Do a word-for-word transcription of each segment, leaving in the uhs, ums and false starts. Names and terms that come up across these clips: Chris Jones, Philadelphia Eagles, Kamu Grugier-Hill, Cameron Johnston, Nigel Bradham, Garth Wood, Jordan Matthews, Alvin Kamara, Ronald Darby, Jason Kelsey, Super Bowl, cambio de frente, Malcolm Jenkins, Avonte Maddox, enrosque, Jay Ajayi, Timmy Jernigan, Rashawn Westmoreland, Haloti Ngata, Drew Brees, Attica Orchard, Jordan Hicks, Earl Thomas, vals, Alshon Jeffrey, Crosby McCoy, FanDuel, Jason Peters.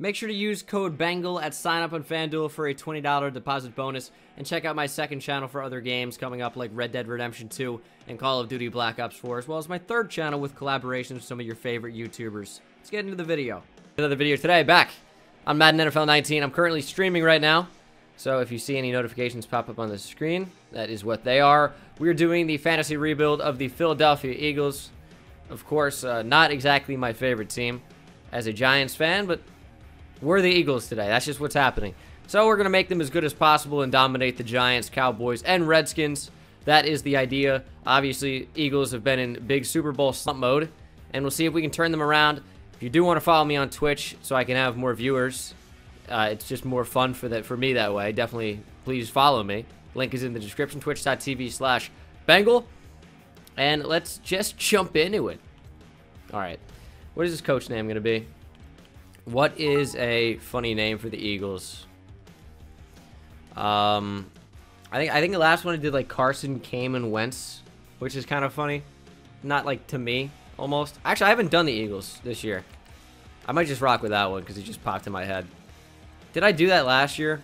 Make sure to use code BANGLE at sign up on FanDuel for a twenty dollar deposit bonus, and check out my second channel for other games coming up like Red Dead Redemption two and Call of Duty Black Ops four, as well as my third channel with collaborations with some of your favorite YouTubers. Let's get into the video. Another video today, back on Madden N F L nineteen. I'm currently streaming right now, so if you see any notifications pop up on the screen, that is what they are. We're doing the fantasy rebuild of the Philadelphia Eagles. Of course, uh, not exactly my favorite team as a Giants fan, but we're the Eagles today. That's just what's happening. So we're going to make them as good as possible and dominate the Giants, Cowboys, and Redskins. That is the idea. Obviously, Eagles have been in big Super Bowl slump mode, and we'll see if we can turn them around. If you do want to follow me on Twitch so I can have more viewers, uh, it's just more fun for that for me that way. Definitely, please follow me. Link is in the description, twitch dot t v slash Bengal. And let's just jump into it. All right. What is this coach name going to be? What is a funny name for the Eagles? Um, I think I think the last one I did like Carson, Kamen, Wentz, which is kind of funny. Not like to me, almost. Actually, I haven't done the Eagles this year. I might just rock with that one because it just popped in my head. Did I do that last year?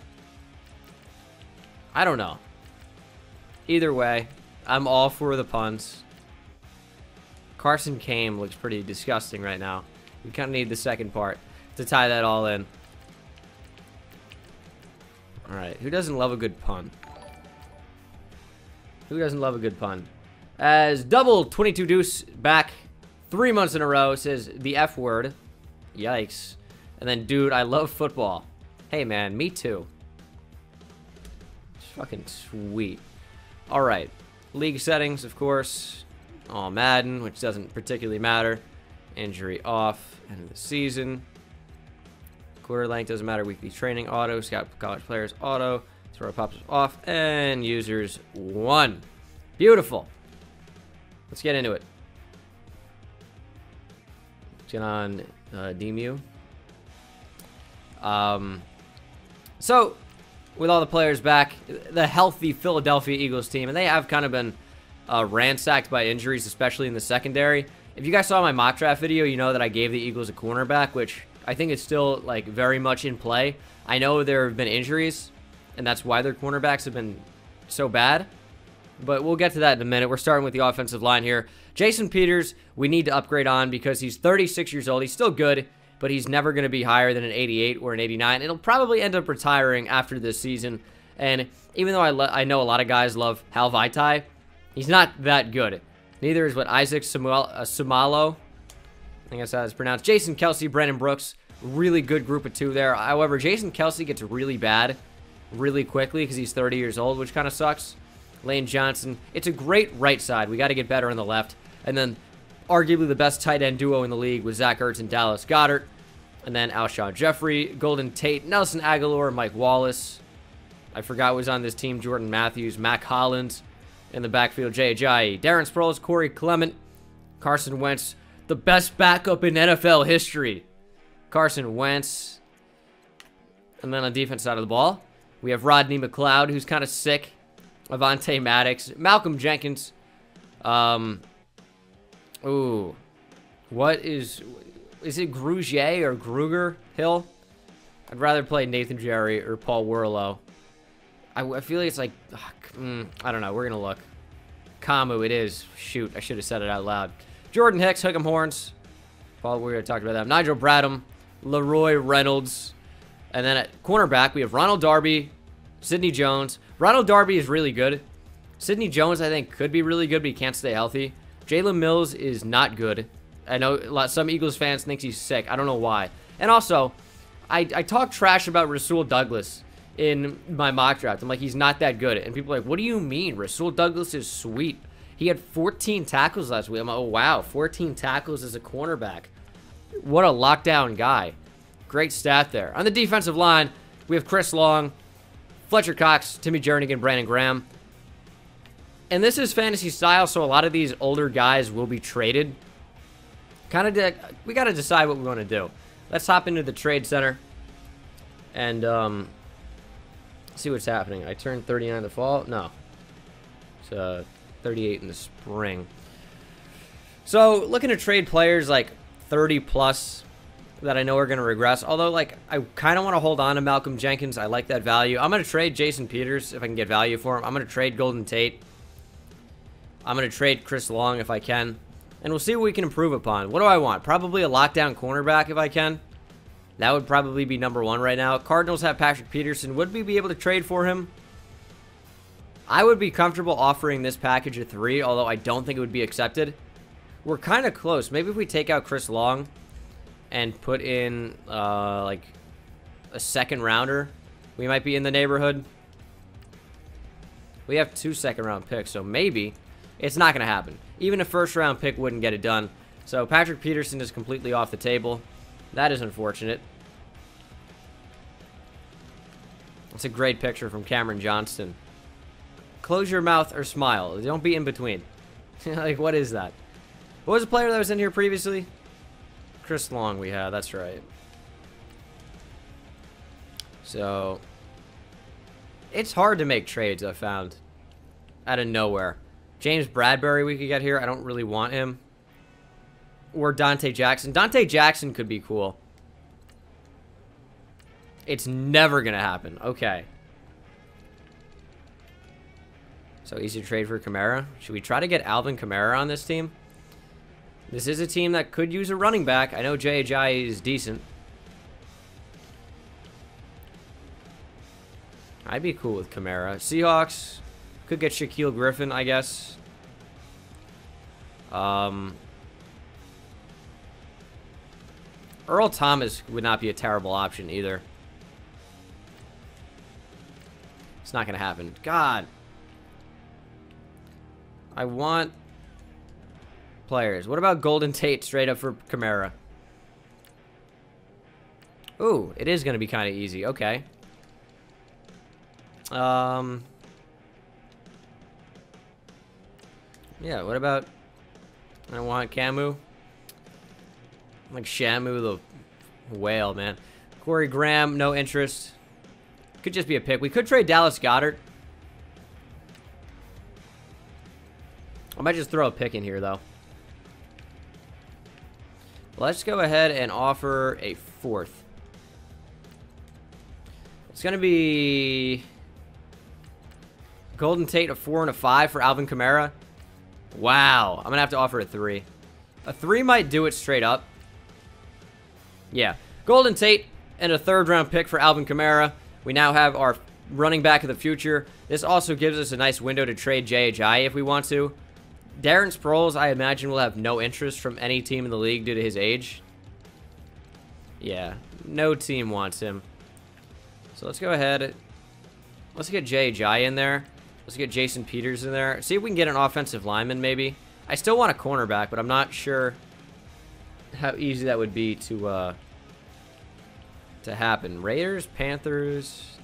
I don't know. Either way, I'm all for the puns. Carson Kame looks pretty disgusting right now. We kind of need the second part to tie that all in. All right, who doesn't love a good pun? Who doesn't love a good pun? As double twenty-two Deuce back three months in a row says the F word. Yikes. And then, dude, I love football. Hey, man, me too. It's fucking sweet. All right. League settings, of course. All Madden, which doesn't particularly matter. Injury off. End of the season. Quarter length doesn't matter. Weekly training auto. Scout college players auto. Throw pops off. And users one. Beautiful. Let's get into it. Let's get on uh, D M U. Um, so, with all the players back, the healthy Philadelphia Eagles team, and they have kind of been uh, ransacked by injuries, especially in the secondary. If you guys saw my mock draft video, you know that I gave the Eagles a cornerback, which I think it's still like very much in play. I know there have been injuries, and that's why their cornerbacks have been so bad. But we'll get to that in a minute. We're starting with the offensive line here. Jason Peters, we need to upgrade on because he's thirty-six years old. He's still good, but he's never going to be higher than an eighty-eight or an eighty-nine. It'll probably end up retiring after this season. And even though I, I know a lot of guys love Hal Vaitai, he's not that good. Neither is what Isaac Samuel, uh, Sumalo. I think that's how it's pronounced. Jason Kelsey, Brandon Brooks, really good group of two there. However, Jason Kelsey gets really bad really quickly because he's thirty years old, which kind of sucks. Lane Johnson, it's a great right side. We got to get better on the left. And then arguably the best tight end duo in the league with Zach Ertz and Dallas Goedert. And then Alshon Jeffrey, Golden Tate, Nelson Agholor, Mike Wallace. I forgot who was on this team. Jordan Matthews, Mac Hollins in the backfield. Jay Ajayi, Darren Sproles, Corey Clement, Carson Wentz. The best backup in N F L history. Carson Wentz. And then on the defense side of the ball, we have Rodney McLeod, who's kind of sick. Avonte Maddox. Malcolm Jenkins. Um, ooh. What is... Is it Grugier or Gruger Hill? I'd rather play Nathan Jerry or Paul Warlow. I, I feel like it's like... Ugh, mm, I don't know. We're going to look. Kamu, it is. Shoot, I should have said it out loud. Jordan Hicks, Hook'em Horns. Paul, we already talked about that. Nigel Bradham, Leroy Reynolds. And then at cornerback, we have Ronald Darby, Sidney Jones. Ronald Darby is really good. Sidney Jones, I think, could be really good, but he can't stay healthy. Jalen Mills is not good. I know a lot, some Eagles fans think he's sick. I don't know why. And also, I, I talk trash about Rasul Douglas in my mock draft. I'm like, he's not that good. And people are like, what do you mean? Rasul Douglas is sweet. He had fourteen tackles last week. I'm like, oh, wow, fourteen tackles as a cornerback. What a lockdown guy. Great stat there. On the defensive line, we have Chris Long, Fletcher Cox, Timmy Jernigan, Brandon Graham. And this is fantasy style, so a lot of these older guys will be traded. Kind of, we got to decide what we want to do. Let's hop into the trade center and um, see what's happening. I turned thirty-nine in the fall. No. It's uh, thirty-eight in the spring. So, looking to trade players like thirty plus that I know are going to regress. Although, like, I kind of want to hold on to Malcolm Jenkins. I like that value. I'm going to trade Jason Peters if I can get value for him. I'm going to trade Golden Tate. I'm going to trade Chris Long if I can. And we'll see what we can improve upon. What do I want? Probably a lockdown cornerback if I can. That would probably be number one right now. Cardinals have Patrick Peterson. Would we be able to trade for him? I would be comfortable offering this package at three, although I don't think it would be accepted. We're kind of close. Maybe if we take out Chris Long and put in uh, like a second rounder, we might be in the neighborhood. We have two second round picks, so maybe. It's not going to happen. Even a first round pick wouldn't get it done. So Patrick Peterson is completely off the table. That is unfortunate. That's a great picture from Cameron Johnston. Close your mouth or smile. Don't be in between. Like, what is that? What was the player that was in here previously? Chris Long we had. That's right. So, it's hard to make trades, I found. Out of nowhere. James Bradbury we could get here. I don't really want him. Or Dante Jackson. Dante Jackson could be cool. It's never going to happen. Okay. So easy to trade for Kamara. Should we try to get Alvin Kamara on this team? This is a team that could use a running back. I know Jay Ajayi is decent. I'd be cool with Kamara. Seahawks could get Shaquille Griffin, I guess. Um... Earl Thomas would not be a terrible option either. It's not going to happen. God. I want players. What about Golden Tate straight up for Kamara? Ooh, it is going to be kind of easy. Okay. Um. Yeah, what about... I want Camu. Like Shamu the whale, man. Corey Graham, no interest. Could just be a pick. We could trade Dallas Goedert. I might just throw a pick in here, though. Let's go ahead and offer a fourth. It's going to be Golden Tate, a four and a five for Alvin Kamara. Wow. I'm going to have to offer a three. A three might do it straight up. Yeah, Golden Tate and a third-round pick for Alvin Kamara. We now have our running back of the future. This also gives us a nice window to trade Jay Ajayi if we want to. Darren Sproles, I imagine, will have no interest from any team in the league due to his age. Yeah, no team wants him. So let's go ahead. Let's get Jay Ajayi in there. Let's get Jason Peters in there. See if we can get an offensive lineman, maybe. I still want a cornerback, but I'm not sure how easy that would be to uh, to happen. Raiders, Panthers,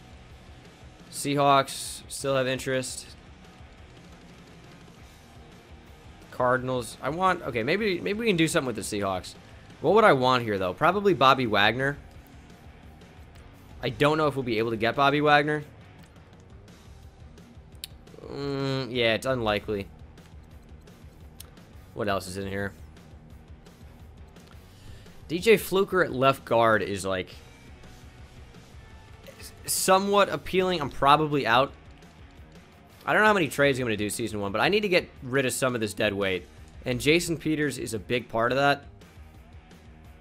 Seahawks still have interest. Cardinals. I want. Okay, maybe maybe we can do something with the Seahawks. What would I want here though? Probably Bobby Wagner. I don't know if we'll be able to get Bobby Wagner. Mm, yeah, it's unlikely. What else is in here? D J Fluker at left guard is, like, somewhat appealing. I'm probably out. I don't know how many trades I'm going to do season one, but I need to get rid of some of this dead weight. And Jason Peters is a big part of that.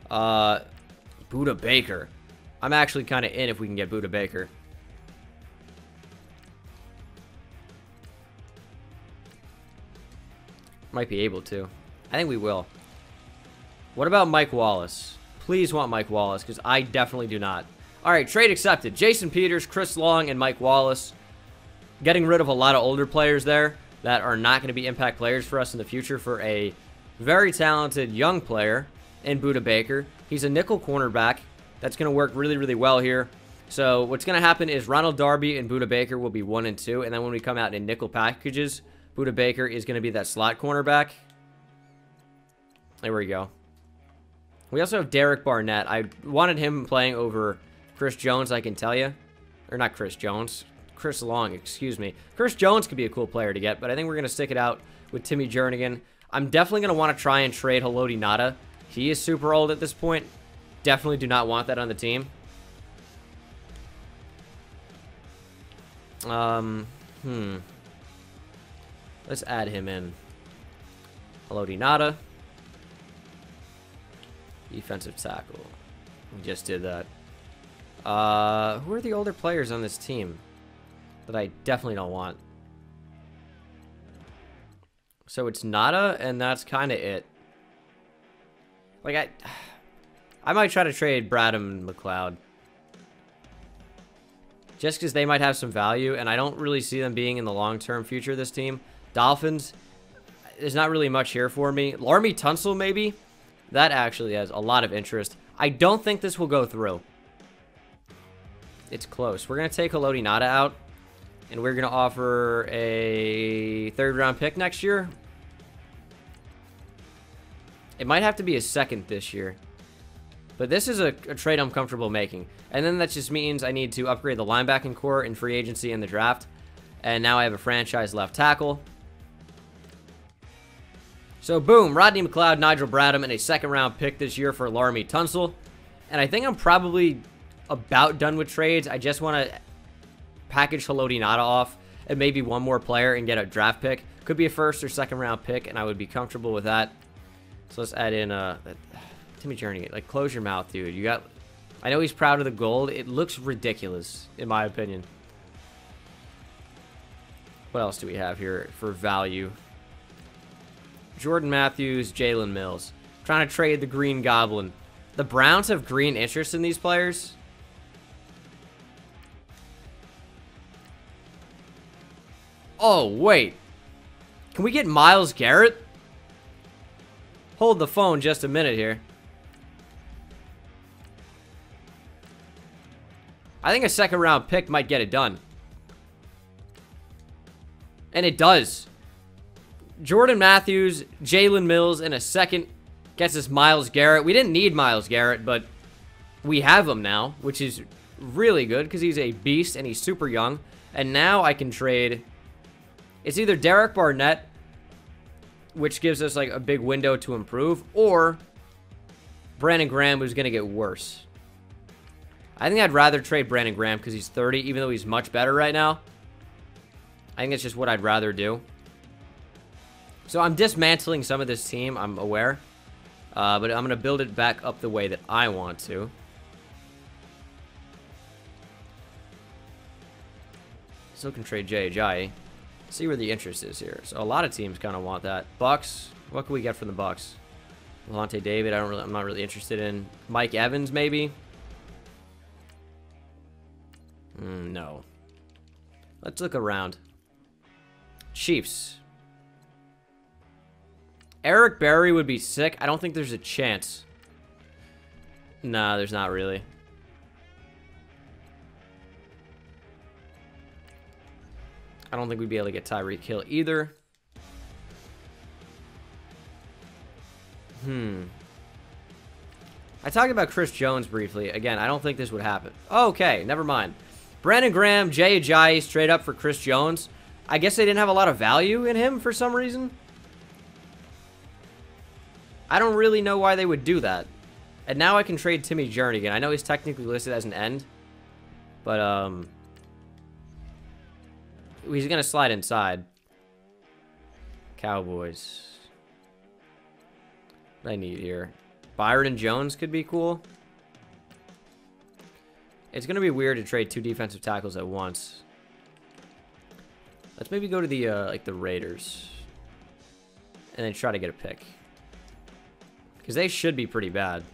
Uh, Budda Baker. I'm actually kind of in if we can get Budda Baker. Might be able to. I think we will. What about Mike Wallace? Please want Mike Wallace, because I definitely do not. All right, trade accepted. Jason Peters, Chris Long, and Mike Wallace. Getting rid of a lot of older players there that are not going to be impact players for us in the future for a very talented young player in Budda Baker. He's a nickel cornerback. That's going to work really, really well here. So what's going to happen is Ronald Darby and Budda Baker will be one and two, and then when we come out in nickel packages, Budda Baker is going to be that slot cornerback. There we go. We also have Derek Barnett. I wanted him playing over Chris Jones, I can tell you. Or not Chris Jones. Chris Long, excuse me. Chris Jones could be a cool player to get, but I think we're going to stick it out with Timmy Jernigan. I'm definitely going to want to try and trade Haloti Ngata. He is super old at this point. Definitely do not want that on the team. Um, hmm. Let's add him in. Haloti Ngata. Defensive tackle. We just did that. Uh, who are the older players on this team that I definitely don't want? So it's Ngata, and that's kind of it. Like, I... I might try to trade Bradham and McLeod. Just because they might have some value, and I don't really see them being in the long-term future of this team. Dolphins, there's not really much here for me. Laremy Tunsil, maybe? That actually has a lot of interest. I don't think this will go through. It's close. We're going to take Haloti Ngata out, and we're going to offer a third-round pick next year. It might have to be a second this year. But this is a, a trade I'm comfortable making. And then that just means I need to upgrade the linebacking core in free agency and the draft. And now I have a franchise left tackle. So boom, Rodney McLeod, Nigel Bradham, and a second round pick this year for Laremy Tunsil. And I think I'm probably about done with trades. I just want to package Haloti Ngata off and maybe one more player and get a draft pick. Could be a first or second round pick, and I would be comfortable with that. So let's add in a... Uh, Timmy Jernigan, like, close your mouth, dude. You got... I know he's proud of the gold. It looks ridiculous, in my opinion. What else do we have here for value? Jordan Matthews, Jalen Mills. Trying to trade the Green Goblin. The Browns have green interest in these players. Oh, wait. Can we get Myles Garrett? Hold the phone just a minute here. I think a second round pick might get it done. And it does. Jordan Matthews, Jalen Mills, and a second gets us Myles Garrett. We didn't need Myles Garrett, but we have him now, which is really good because he's a beast and he's super young. And now I can trade... It's either Derek Barnett, which gives us like a big window to improve, or Brandon Graham, who's going to get worse. I think I'd rather trade Brandon Graham because he's thirty, even though he's much better right now. I think it's just what I'd rather do. So I'm dismantling some of this team, I'm aware. Uh, but I'm going to build it back up the way that I want to. Still can trade Jay Ajayi. See where the interest is here. So a lot of teams kind of want that. Bucks. What can we get from the Bucks? Levante David. I don't really. I'm not really interested in Mike Evans. Maybe. Mm, no. Let's look around. Chiefs. Eric Berry would be sick. I don't think there's a chance. Nah, there's not really. I don't think we'd be able to get Tyreek Hill either. Hmm. I talked about Chris Jones briefly. Again, I don't think this would happen. Okay, never mind. Brandon Graham, Jay Ajayi straight up for Chris Jones. I guess they didn't have a lot of value in him for some reason. I don't really know why they would do that. And now I can trade Timmy Jernigan. I know he's technically listed as an end. But, um... he's going to slide inside. Cowboys. What do I need here? Byron and Jones could be cool. It's going to be weird to trade two defensive tackles at once. Let's maybe go to the uh, like the Raiders. And then try to get a pick. Because they should be pretty bad.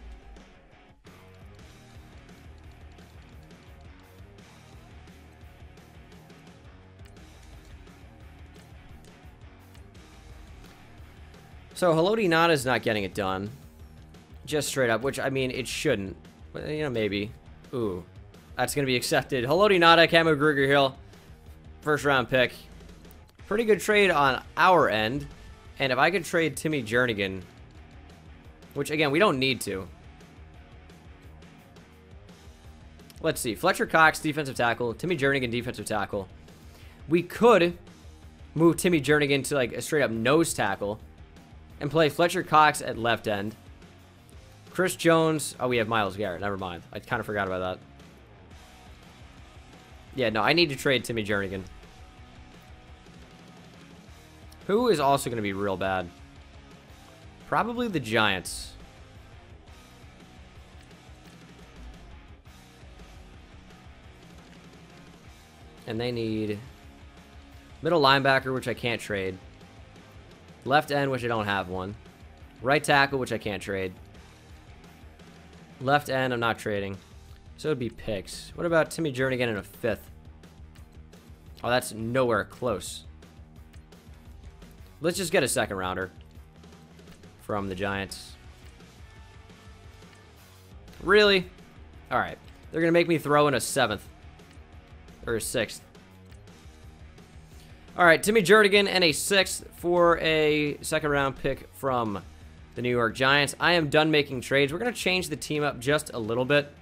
So, Haloti Ngata is not getting it done. Just straight up, which, I mean, it shouldn't. But, you know, maybe. Ooh. That's going to be accepted. Haloti Ngata, Camo Gruger-Hill. First round pick. Pretty good trade on our end. And if I could trade Timmy Jernigan, which, again, we don't need to. Let's see. Fletcher Cox, defensive tackle. Timmy Jernigan, defensive tackle. We could move Timmy Jernigan to, like, a straight up nose tackle. And play Fletcher Cox at left end. Chris Jones. Oh, we have Myles Garrett. Never mind. I kind of forgot about that. Yeah, no, I need to trade Timmy Jernigan. Who is also going to be real bad? Probably the Giants. And they need middle linebacker, which I can't trade. Left end, which I don't have one. Right tackle, which I can't trade. Left end, I'm not trading. So it'd be picks. What about Timmy Jernigan in a fifth? Oh, that's nowhere close. Let's just get a second rounder from the Giants. Really? All right. They're going to make me throw in a seventh. Or a sixth. All right, Timmy Jernigan and a sixth for a second round pick from the New York Giants. I am done making trades. We're going to change the team up just a little bit.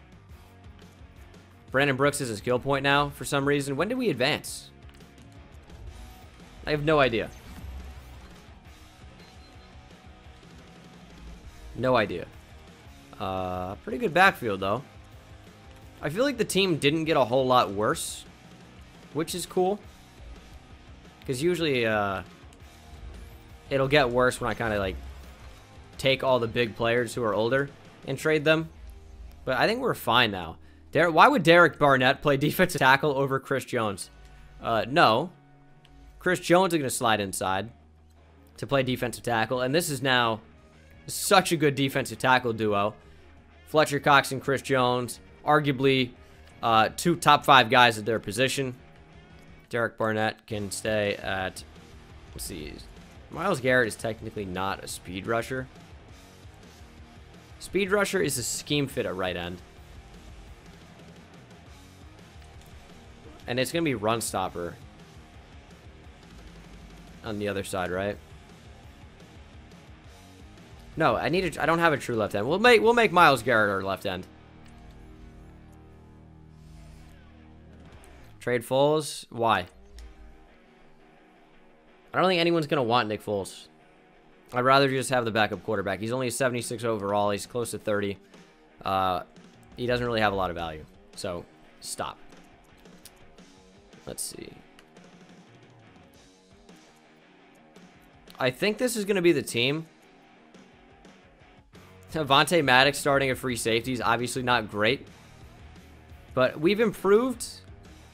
Brandon Brooks is a skill point now for some reason. When did we advance? I have no idea. No idea. Uh, pretty good backfield, though. I feel like the team didn't get a whole lot worse, which is cool. Because usually uh, it'll get worse when I kind of like take all the big players who are older and trade them. But I think we're fine now. Der- Why would Derek Barnett play defensive tackle over Chris Jones? Uh, no. Chris Jones is going to slide inside to play defensive tackle. And this is now such a good defensive tackle duo. Fletcher Cox and Chris Jones. Arguably, uh, two top five guys at their position. Derek Barnett can stay at, let's see, Myles Garrett is technically not a speed rusher. Speed rusher is a scheme fit at right end. And it's going to be run stopper on the other side, right? No, I need to, I don't have a true left end. We'll make, we'll make Myles Garrett our left end. Trade Foles? Why? I don't think anyone's going to want Nick Foles. I'd rather just have the backup quarterback. He's only a seventy-six overall. He's close to thirty. Uh, he doesn't really have a lot of value. So, stop. Let's see. I think this is going to be the team. Avonte Maddox starting at free safety is obviously not great. But we've improved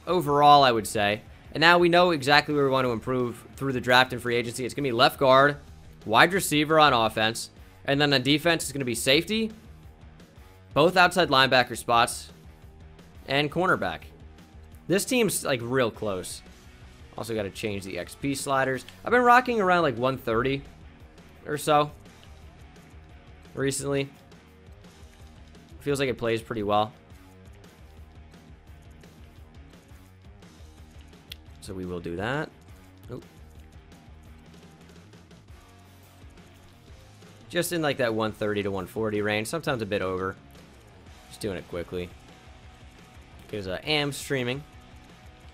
overall, I would say. And now we know exactly where we want to improve through the draft and free agency. It's going to be left guard, wide receiver on offense, and then on defense, it's going to be safety, both outside linebacker spots, and cornerback. This team's, like, real close. Also got to change the X P sliders. I've been rocking around, like, one thirty or so recently. Feels like it plays pretty well. So we will do that. Oh. Just in like that one thirty to one forty range. Sometimes a bit over. Just doing it quickly. Because I am streaming,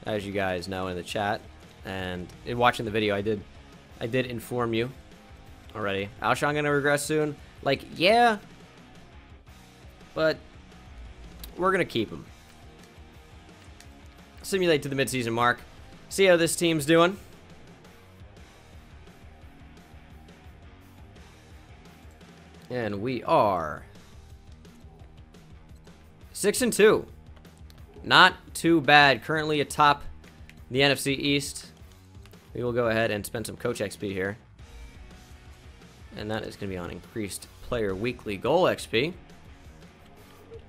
as you guys know in the chat. And in watching the video, I did I did inform you already. Alshon going to regress soon? Like, yeah. But we're going to keep him. Simulate to the midseason mark. See how this team's doing. And we are six and two. Not too bad. Currently atop the N F C East. We will go ahead and spend some coach X P here. And that is going to be on increased player weekly goal X P,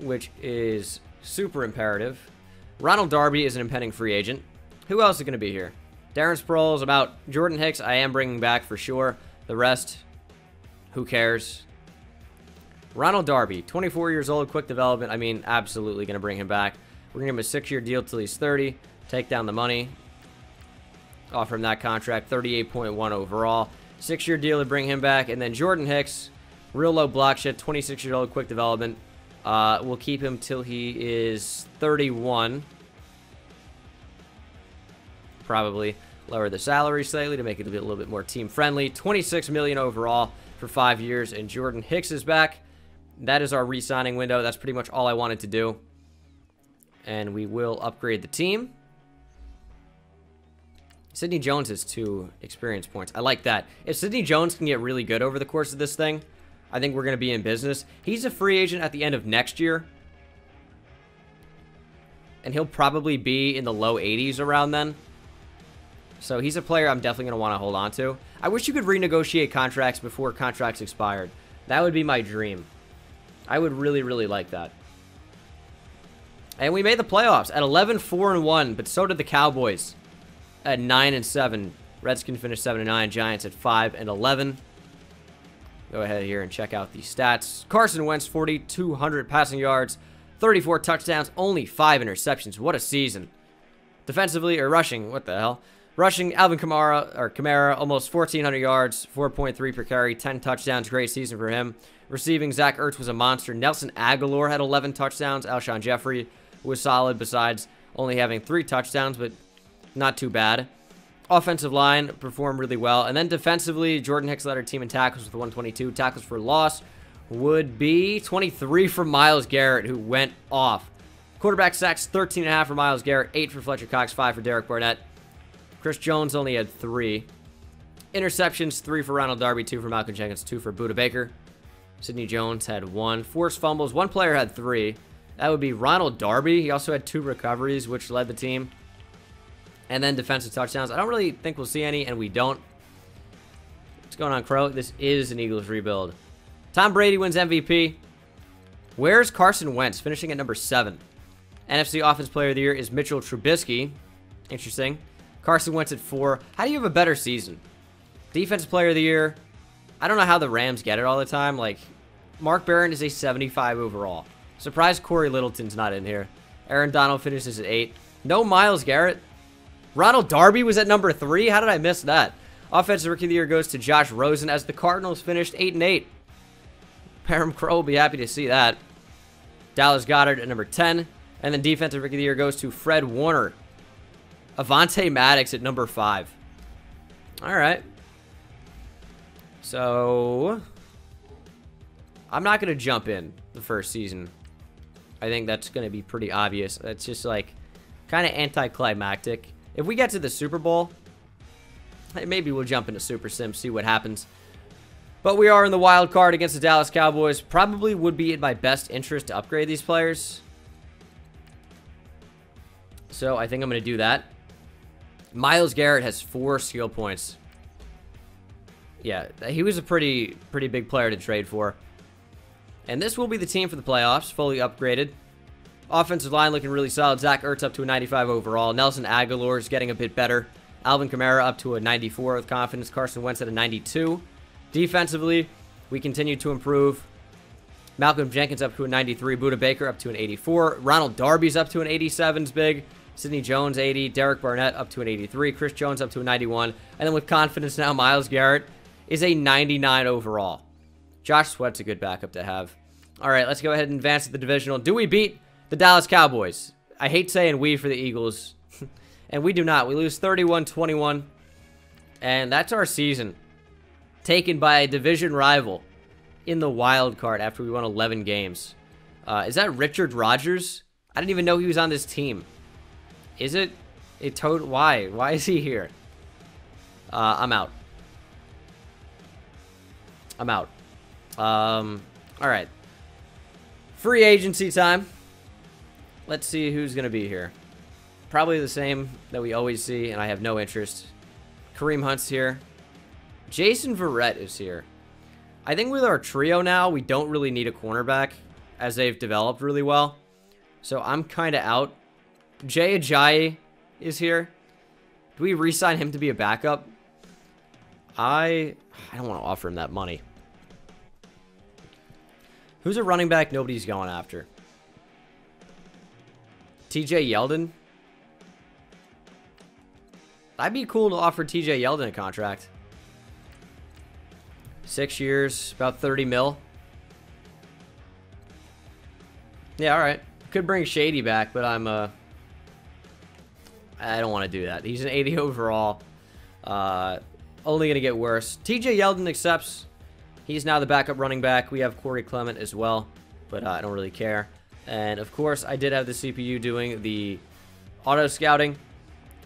which is super imperative. Ronald Darby is an impending free agent. Who else is going to be here? Darren Sproles, about Jordan Hicks, I am bringing back for sure. The rest, who cares? Ronald Darby, twenty-four years old, quick development. I mean, absolutely going to bring him back. We're going to give him a six-year deal till he's thirty. Take down the money. Offer him that contract, thirty-eight point one overall. Six-year deal to bring him back. And then Jordan Hicks, real low block shit, twenty-six-year-old, quick development. Uh, we'll keep him till he is thirty-one. Probably lower the salary slightly to make it a little bit more team friendly. twenty-six million overall for five years, and Jordan Hicks is back. that is our re-signing window. That's pretty much all I wanted to do. And we will upgrade the team. Sidney Jones has two experience points. I like that. If Sidney Jones can get really good over the course of this thing, I think we're going to be in business. He's a free agent at the end of next year. And he'll probably be in the low eighties around then. So he's a player I'm definitely going to want to hold on to. I wish you could renegotiate contracts before contracts expired. That would be my dream. I would really, really like that. And we made the playoffs at eleven four and one, but so did the Cowboys at nine and seven. Redskins finished seven and nine, Giants at five and eleven. Go ahead here and check out the stats. Carson Wentz, forty-two hundred passing yards, thirty-four touchdowns, only five interceptions. What a season. Defensively, or rushing, what the hell? Rushing, Alvin Kamara, or Kamara, almost fourteen hundred yards, four point three per carry, ten touchdowns. Great season for him. Receiving, Zach Ertz was a monster. Nelson Agholor had eleven touchdowns. Alshon Jeffrey was solid, besides only having three touchdowns, but not too bad. Offensive line performed really well. And then defensively, Jordan Hicks led our team in tackles with one twenty-two. Tackles for loss would be twenty-three for Myles Garrett, who went off. Quarterback sacks, thirteen and a half for Myles Garrett, eight for Fletcher Cox, five for Derek Barnett. Chris Jones only had three. Interceptions, three for Ronald Darby, two for Malcolm Jenkins, two for Budda Baker. Sidney Jones had one. Forced fumbles, one player had three. That would be Ronald Darby. He also had two recoveries, which led the team. And then defensive touchdowns. I don't really think we'll see any, and we don't. What's going on, Crow? This is an Eagles rebuild. Tom Brady wins M V P. Where's Carson Wentz? Finishing at number seven. N F C Offense Player of the Year is Mitchell Trubisky. Interesting. Carson Wentz at four. How do you have a better season? Defensive Player of the Year. I don't know how the Rams get it all the time. Like, Mark Barron is a seventy-five overall. Surprised Corey Littleton's not in here. Aaron Donald finishes at eight. No Myles Garrett. Ronald Darby was at number three. How did I miss that? Offensive Rookie of the Year goes to Josh Rosen as the Cardinals finished eight and eight. Parham Crow will be happy to see that. Dallas Goedert at number ten. And then Defensive Rookie of the Year goes to Fred Warner. Avonte Maddox at number five. All right. So, I'm not going to jump in the first season. I think that's going to be pretty obvious. That's just like kind of anticlimactic. If we get to the Super Bowl, maybe we'll jump into Super Sim, see what happens. But we are in the wild card against the Dallas Cowboys. Probably would be in my best interest to upgrade these players. So I think I'm going to do that. Myles Garrett has four skill points. Yeah, he was a pretty pretty big player to trade for. And this will be the team for the playoffs, fully upgraded. Offensive line looking really solid. Zach Ertz up to a ninety-five overall. Nelson Agholor is getting a bit better. Alvin Kamara up to a ninety-four with confidence. Carson Wentz at a ninety-two. Defensively, we continue to improve. Malcolm Jenkins up to a ninety-three. Budda Baker up to an eighty-four. Ronald Darby's up to an eighty-seven's big. Sidney Jones, eighty. Derek Barnett up to an eighty-three. Chris Jones up to a ninety-one. And then with confidence now, Myles Garrett is a ninety-nine overall. Josh Sweat's a good backup to have. All right, let's go ahead and advance to the divisional. Do we beat the Dallas Cowboys? I hate saying we for the Eagles. And we do not. We lose thirty-one twenty-one. And that's our season. Taken by a division rival in the wild card after we won eleven games. Uh, is that Richard Rodgers? I didn't even know he was on this team. Is it? It told, why? Why is he here? Uh, I'm out. I'm out. Um, all right. Free agency time. Let's see who's going to be here. Probably the same that we always see, and I have no interest. Kareem Hunt's here. Jason Verrett is here. I think with our trio now, we don't really need a cornerback, as they've developed really well. So I'm kind of out. Jay Ajayi is here. Do we re-sign him to be a backup? I, I don't want to offer him that money. Who's a running back nobody's going after? T J Yeldon? That'd be cool to offer T J Yeldon a contract. Six years, about thirty mil. Yeah, all right. Could bring Shady back, but I'm, uh... I don't want to do that. He's an eighty overall. Uh, only going to get worse. T J Yeldon accepts. He's now the backup running back. We have Corey Clement as well, but uh, I don't really care. And of course, I did have the C P U doing the auto scouting.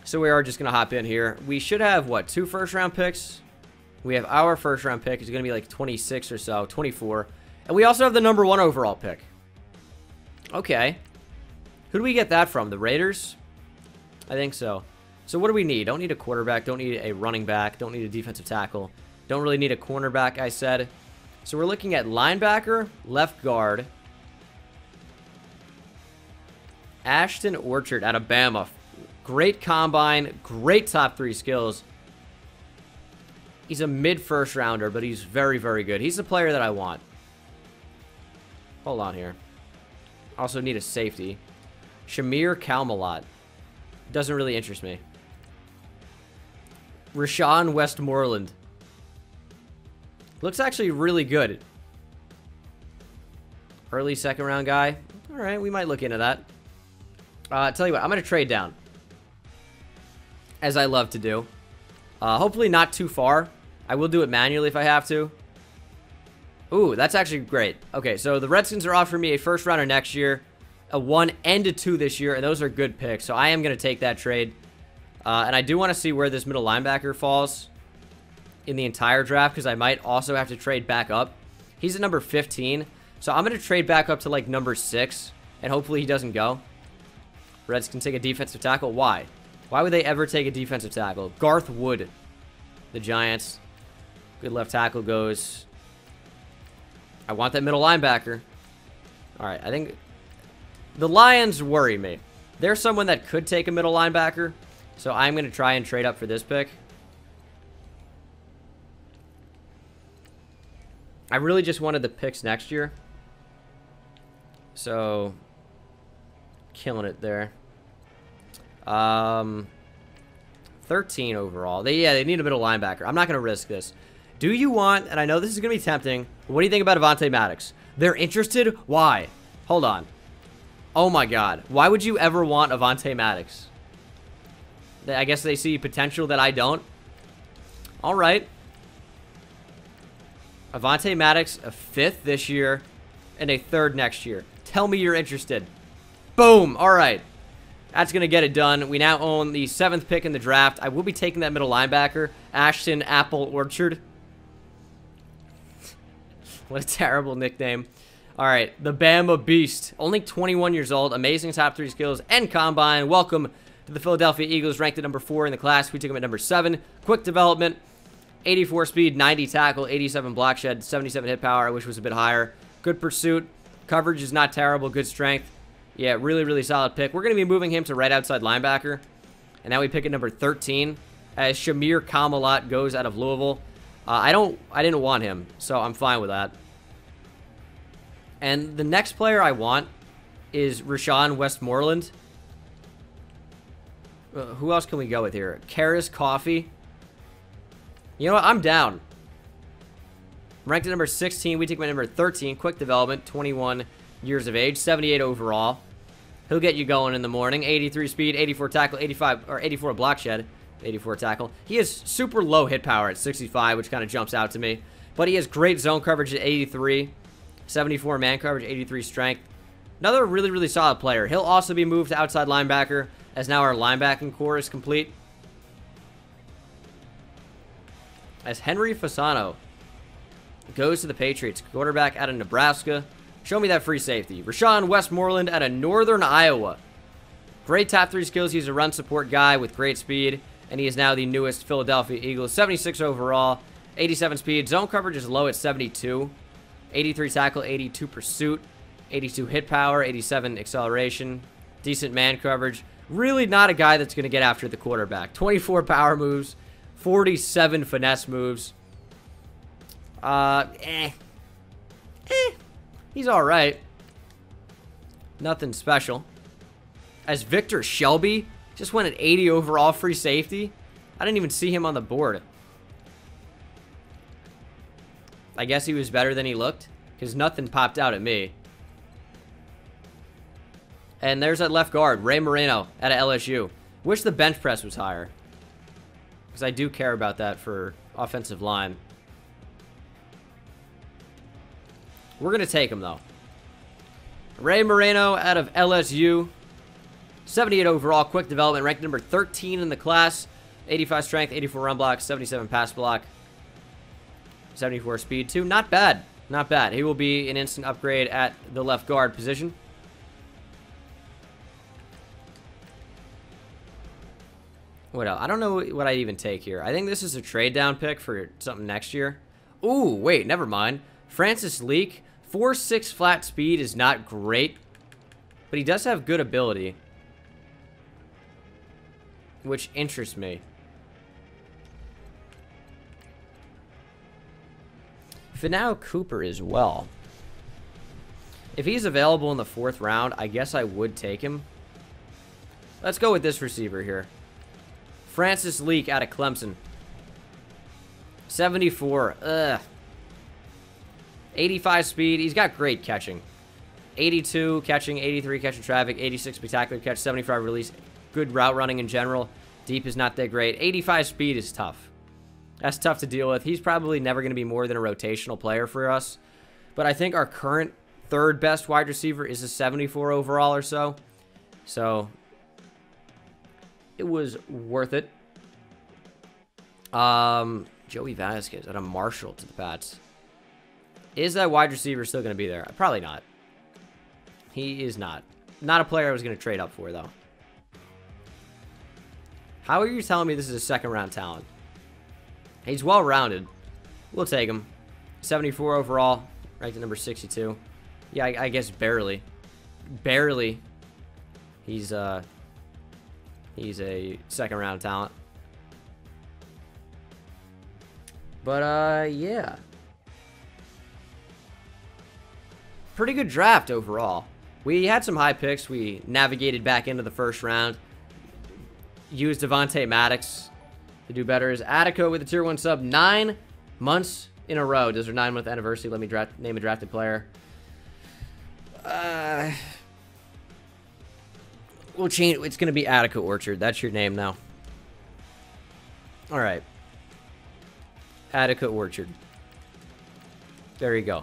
So we are just going to hop in here. We should have, what, two first round picks? We have our first round pick. It's going to be like twenty-six or so, twenty-four. And we also have the number one overall pick. Okay. Who do we get that from? The Raiders? I think so. So what do we need? Don't need a quarterback. Don't need a running back. Don't need a defensive tackle. Don't really need a cornerback, I said. So we're looking at linebacker, left guard. Ashton Orchard out of Bama. Great combine. Great top three skills. He's a mid-first rounder, but he's very, very good. He's the player that I want. Hold on here. Also need a safety. Shamir Kalmalot. Doesn't really interest me. Rashawn Westmoreland. Looks actually really good. Early second round guy. All right, we might look into that. Uh, tell you what, I'm going to trade down. As I love to do. Uh, hopefully not too far. I will do it manually if I have to. Ooh, that's actually great. Okay, so the Redskins are offering me a first rounder next year, a one and a two this year, and those are good picks. So I am going to take that trade. Uh, and I do want to see where this middle linebacker falls in the entire draft, because I might also have to trade back up. He's at number fifteen. So I'm going to trade back up to like number six, and hopefully he doesn't go. Redskins take a defensive tackle. Why? Why would they ever take a defensive tackle? Garth Wood, the Giants. Good left tackle goes. I want that middle linebacker. All right, I think the Lions worry me. They're someone that could take a middle linebacker, so I'm going to try and trade up for this pick. I really just wanted the picks next year. So, killing it there. Um, thirteen overall. They, yeah, they need a middle linebacker. I'm not going to risk this. Do you want, and I know this is going to be tempting, what do you think about Avonte Maddox? They're interested? Why? Hold on. Oh my god. Why would you ever want Avonte Maddox? They, I guess they see potential that I don't. Alright. Avonte Maddox, a fifth this year, and a third next year. Tell me you're interested. Boom! Alright. That's going to get it done. We now own the seventh pick in the draft. I will be taking that middle linebacker, Ashton Apple Orchard. What a terrible nickname. All right, the Bama Beast. Only twenty-one years old, amazing top three skills and combine. Welcome to the Philadelphia Eagles, ranked at number four in the class. We took him at number seven. Quick development, eighty-four speed, ninety tackle, eighty-seven block shed, seventy-seven hit power. I wish it was a bit higher. Good pursuit. Coverage is not terrible. Good strength. Yeah, really, really solid pick. We're going to be moving him to right outside linebacker. And now we pick at number thirteen as Shamir Kalmalot goes out of Louisville. Uh, I don't, I didn't want him, so I'm fine with that. And the next player I want is Rashawn Westmoreland. Uh, who else can we go with here? Karis Coffey. You know what? I'm down. Ranked at number sixteen. We take him at number thirteen. Quick development, twenty-one years of age, seventy-eight overall. He'll get you going in the morning. eighty-three speed, eighty-four tackle, eighty-five or eighty-four block shed, eighty-four tackle. He has super low hit power at sixty-five, which kind of jumps out to me. But he has great zone coverage at eighty-three, seventy-four man coverage, eighty-three strength. Another really, really solid player. He'll also be moved to outside linebacker as now our linebacking core is complete. As Henry Fasano goes to the Patriots, quarterback out of Nebraska. Show me that free safety. Rashawn Westmoreland out of Northern Iowa. Great top three skills. He's a run support guy with great speed. And he is now the newest Philadelphia Eagles. seventy-six overall. eighty-seven speed. Zone coverage is low at seventy-two. eighty-three tackle. eighty-two pursuit. eighty-two hit power. eighty-seven acceleration. Decent man coverage. Really not a guy that's going to get after the quarterback. twenty-four power moves. forty-seven finesse moves. Uh, eh. Eh. He's all right. Nothing special. As Victor Shelby just went at eighty overall free safety. I didn't even see him on the board. I guess he was better than he looked because nothing popped out at me. And there's that left guard, Ray Moreno out of L S U. Wish the bench press was higher because I do care about that for offensive line. We're going to take him, though. Ray Moreno out of L S U. seventy-eight overall, quick development, ranked number thirteen in the class. eighty-five strength, eighty-four run block, seventy-seven pass block, seventy-four speed, too. Not bad. Not bad. He will be an instant upgrade at the left guard position. What else? I don't know what I even take here. I think this is a trade down pick for something next year. Ooh, wait, never mind. Francis Leak, four six flat speed is not great, but he does have good ability, which interests me. Finau Cooper as well. If he's available in the fourth round, I guess I would take him. Let's go with this receiver here. Francis Leak out of Clemson. seventy-four. Ugh. eighty-five speed. He's got great catching. eighty-two catching, eighty-three catching traffic, eighty-six spectacular catch, seventy-five release. Good route running in general. Deep is not that great. eighty-five speed is tough. That's tough to deal with. He's probably never going to be more than a rotational player for us. But I think our current third best wide receiver is a seventy-four overall or so. So it was worth it. Um, Joey Vasquez out of Marshall to the Pats. Is that wide receiver still going to be there? Probably not. He is not. Not a player I was going to trade up for, though. How are you telling me this is a second-round talent? He's well-rounded. We'll take him. seventy-four overall, ranked at number sixty-two. Yeah, I, I guess barely. Barely. He's uh, he's a second-round talent. But, uh, yeah. Pretty good draft overall. We had some high picks. We navigated back into the first round. Used Avonte Maddox to do better. Is Attico with a tier one sub nine months in a row? Does her nine month anniversary let me draft, name a drafted player? Uh, we'll change. It's going to be Attico Orchard. That's your name now. All right, Attico Orchard. There you go.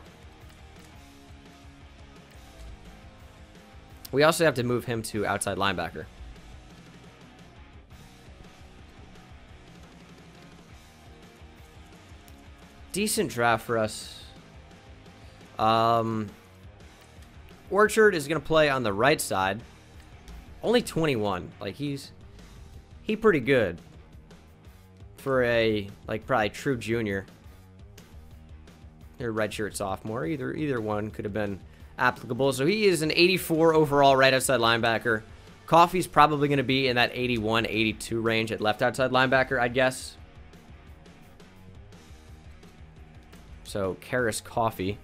We also have to move him to outside linebacker. Decent draft for us. Um, Orchard is going to play on the right side. Only twenty-one. Like, he's... He pretty good. For a, like, probably true junior. Or redshirt sophomore. Either, either one could have been applicable. So he is an eighty-four overall right outside linebacker. Coffey's probably going to be in that eighty-one, eighty-two range at left outside linebacker, I guess. So, Karis Coffey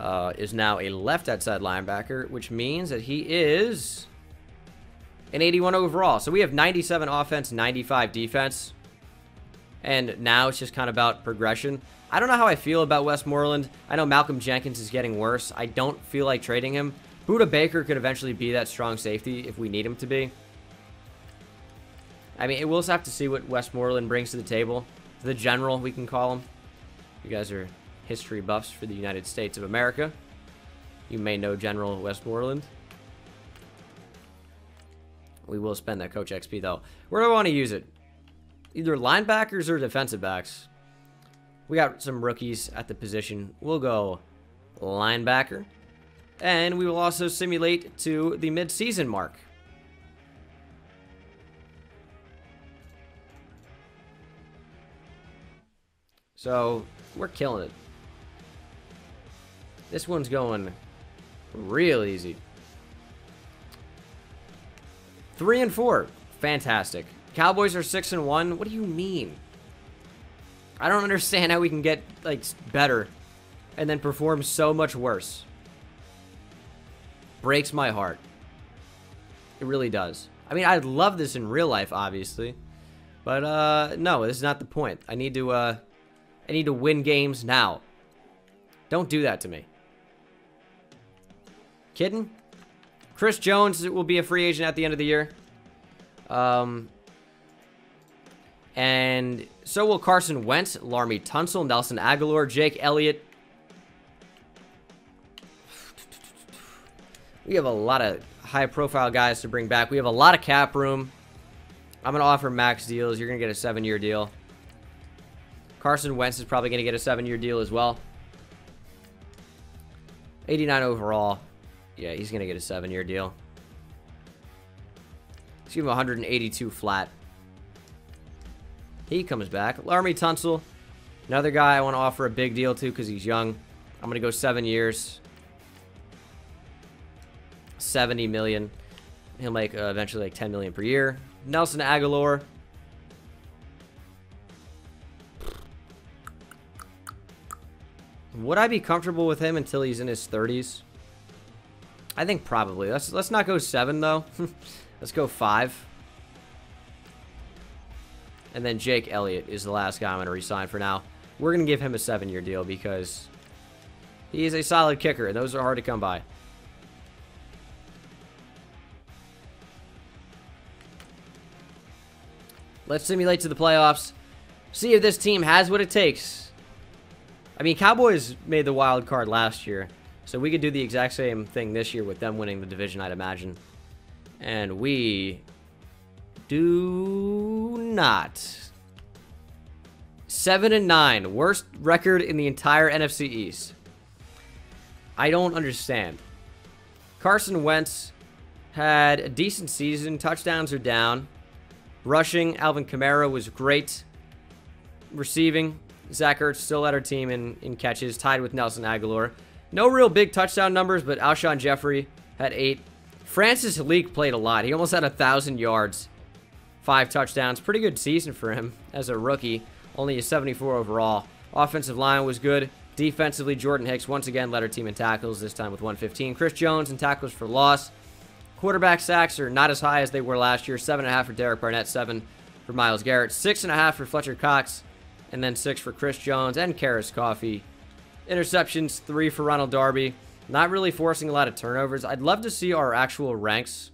uh, is now a left outside linebacker, which means that he is an eighty-one overall. So, we have ninety-seven offense, ninety-five defense. And now it's just kind of about progression. I don't know how I feel about Westmoreland. I know Malcolm Jenkins is getting worse. I don't feel like trading him. Budda Baker could eventually be that strong safety if we need him to be. I mean, we'll have to see what Westmoreland brings to the table. The general, we can call him. You guys are history buffs for the United States of America. You may know General Westmoreland. We will spend that coach X P, though. Where do I want to use it? Either linebackers or defensive backs. We got some rookies at the position. We'll go linebacker. And we will also simulate to the mid-season mark. So, we're killing it. This one's going real easy. Three and four. Fantastic. Cowboys are six and one. What do you mean? I don't understand how we can get like better and then perform so much worse. Breaks my heart. It really does. I mean, I'd love this in real life, obviously. But, uh, no, this is not the point. I need to, uh... I need to win games now. Don't do that to me. Kidding? Chris Jones will be a free agent at the end of the year. Um, and so will Carson Wentz, Laremy Tunsil, Nelson Agholor, Jake Elliott. We have a lot of high-profile guys to bring back. We have a lot of cap room. I'm going to offer max deals. You're going to get a seven-year deal. Carson Wentz is probably going to get a seven-year deal as well. eighty-nine overall. Yeah, he's going to get a seven-year deal. Let's give him one hundred eighty-two flat. He comes back. Laremy Tunsil. Another guy I want to offer a big deal to because he's young. I'm going to go seven years. seventy million dollars. He'll make uh, eventually like ten million dollars per year. Nelson Agholor. Would I be comfortable with him until he's in his thirties? I think probably. Let's, let's not go seven, though. Let's go five. And then Jake Elliott is the last guy I'm going to re-sign for now. We're going to give him a seven-year deal because he is a solid kicker, and those are hard to come by. Let's simulate to the playoffs. See if this team has what it takes. I mean, Cowboys made the wild card last year, so we could do the exact same thing this year with them winning the division, I'd imagine. And we do not. Seven and nine, worst record in the entire N F C East. I don't understand. Carson Wentz had a decent season. Touchdowns are down. Rushing, Alvin Kamara was great. Receiving, Zach Ertz still led our team in, in catches, tied with Nelson Agholor. No real big touchdown numbers, but Alshon Jeffrey had eight. Francis Leak played a lot. He almost had one thousand yards, five touchdowns. Pretty good season for him as a rookie, only a seventy-four overall. Offensive line was good. Defensively, Jordan Hicks once again led our team in tackles, this time with one fifteen. Chris Jones in tackles for loss. Quarterback sacks are not as high as they were last year. seven point five for Derek Barnett, seven for Myles Garrett, six point five for Fletcher Cox, and then six for Chris Jones and Karis Coffey. Interceptions, three for Ronald Darby. Not really forcing a lot of turnovers. I'd love to see our actual ranks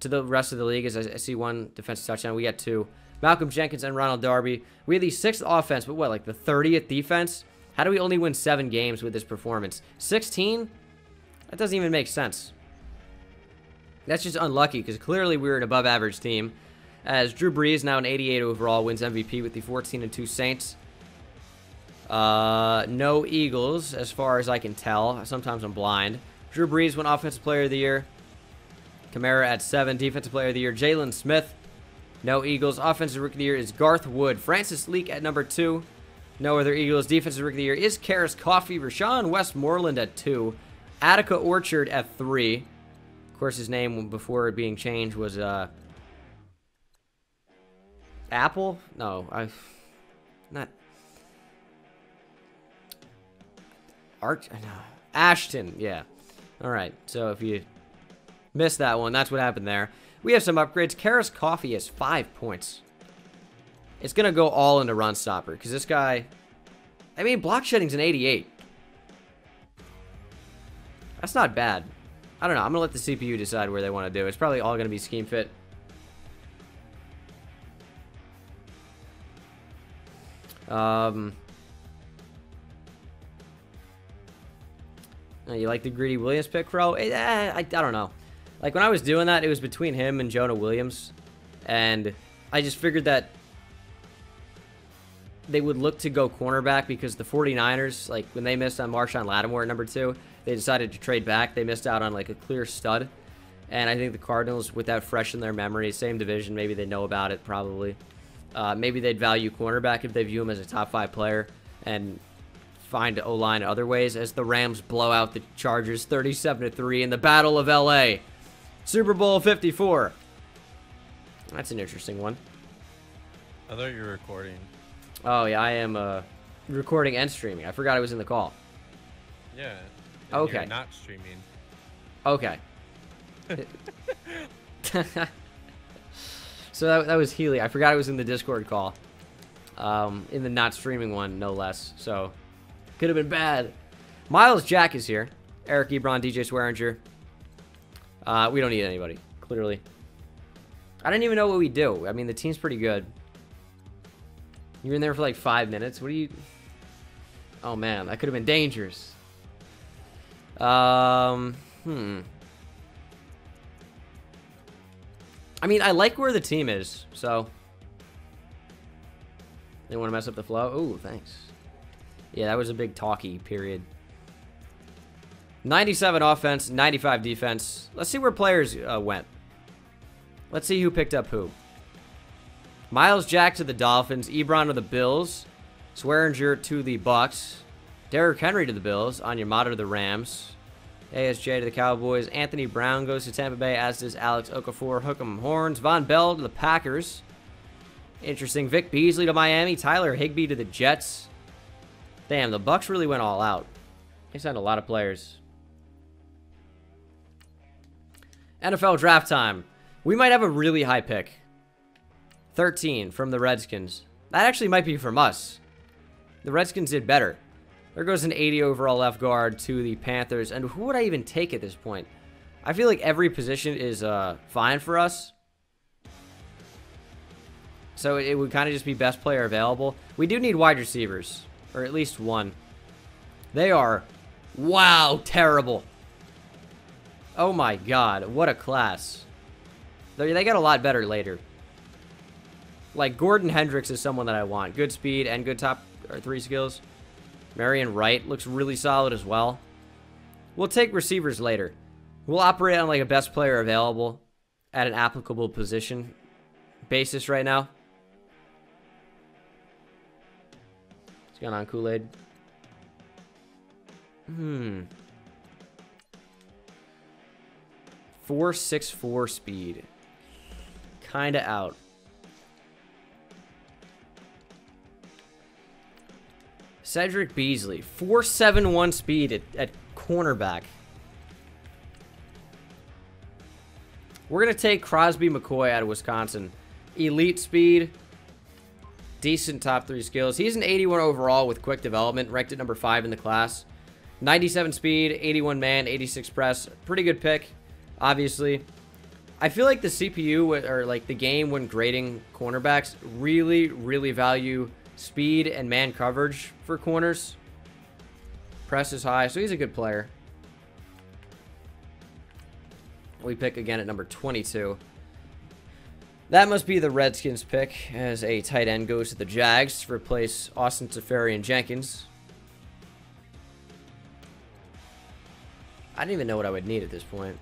to the rest of the league, as I see one defensive touchdown. We got two. Malcolm Jenkins and Ronald Darby. We had the sixth offense, but what, like the thirtieth defense? How do we only win seven games with this performance? sixteen? That doesn't even make sense. That's just unlucky, because clearly we were an above-average team. As Drew Brees, now an eighty-eight overall, wins M V P with the fourteen and two Saints. Uh, no Eagles, as far as I can tell. Sometimes I'm blind. Drew Brees won Offensive Player of the Year. Kamara at seven, Defensive Player of the Year. Jalen Smith, no Eagles. Offensive Rookie of the Year is Garth Wood. Francis Leak at number two. No other Eagles. Defensive Rookie of the Year is Karis Coffey. Rashawn Westmoreland at two. Attica Orchard at three. Of course, his name before it being changed was... Uh, Apple? No, I've not. Arch? No. Ashton, yeah. All right, so if you missed that one, that's what happened there. We have some upgrades. Karis Coffey has five points. It's going to go all into run stopper because this guy, I mean, block shedding's an eighty-eight. That's not bad. I don't know. I'm going to let the C P U decide where they want to do. It's probably all going to be scheme fit. Um, you like the Greedy Williams pick, bro? Eh, I, I don't know. Like, when I was doing that, it was between him and Jonah Williams. And I just figured that they would look to go cornerback because the 49ers, like, when they missed on Marshawn Lattimore at number two, they decided to trade back. They missed out on, like, a clear stud. And I think the Cardinals, with that fresh in their memory, same division, maybe they know about it, probably. Uh, maybe they'd value cornerback if they view him as a top five player and find O-line other ways as the Rams blow out the Chargers thirty-seven to three in the Battle of L A. Super Bowl fifty-four. That's an interesting one. I thought you were recording. Oh, yeah, I am uh, recording and streaming. I forgot I was in the call. Yeah. Okay. You're not streaming. Okay. So that, that was Healy. I forgot it was in the Discord call. Um, in the not streaming one, no less. So, could have been bad. Miles Jack is here. Eric Ebron, D J Swearinger. Uh, we don't need anybody, clearly. I don't even know what we do. I mean, the team's pretty good. You're in there for like five minutes. What do you... Oh, man. That could have been dangerous. Um, Hmm. I mean, I like where the team is, so. They want to mess up the flow? Ooh, thanks. Yeah, that was a big talkie, period. ninety-seven offense, ninety-five defense. Let's see where players uh, went. Let's see who picked up who. Miles Jack to the Dolphins. Ebron to the Bills. Swearinger to the Bucks. Derrick Henry to the Bills. Onyemata to the Rams. A S J to the Cowboys. Anthony Brown goes to Tampa Bay, as does Alex Okafor. Hook'em Horns. Von Bell to the Packers. Interesting. Vic Beasley to Miami. Tyler Higbee to the Jets. Damn, the Bucks really went all out. They signed a lot of players. N F L draft time. We might have a really high pick. thirteen from the Redskins. That actually might be from us. The Redskins did better. There goes an eighty overall left guard to the Panthers. And who would I even take at this point? I feel like every position is uh, fine for us. So it would kind of just be best player available. We do need wide receivers. Or at least one. They are, wow, terrible. Oh my god, what a class. They, they got a lot better later. Like, Gordon Hendricks is someone that I want. Good speed and good top or three skills. Marion Wright looks really solid as well. We'll take receivers later. We'll operate on, like, a best player available at an applicable position basis right now. What's going on, Kool-Aid? Hmm. four six four speed. Kinda out. Cedric Beasley. four seven one speed at, at cornerback. We're going to take Crosby McCoy out of Wisconsin. Elite speed. Decent top three skills. He's an eighty-one overall with quick development. Ranked at number five in the class. ninety-seven speed, eighty-one man, eighty-six press. Pretty good pick, obviously. I feel like the C P U, or like the game when grading cornerbacks, really, really value speed and man coverage for corners. Press is high, so he's a good player. We pick again at number twenty-two. That must be the Redskins pick, as a tight end goes to the Jags to replace Austin Teferi and Jenkins. I didn't even know what I would need at this point.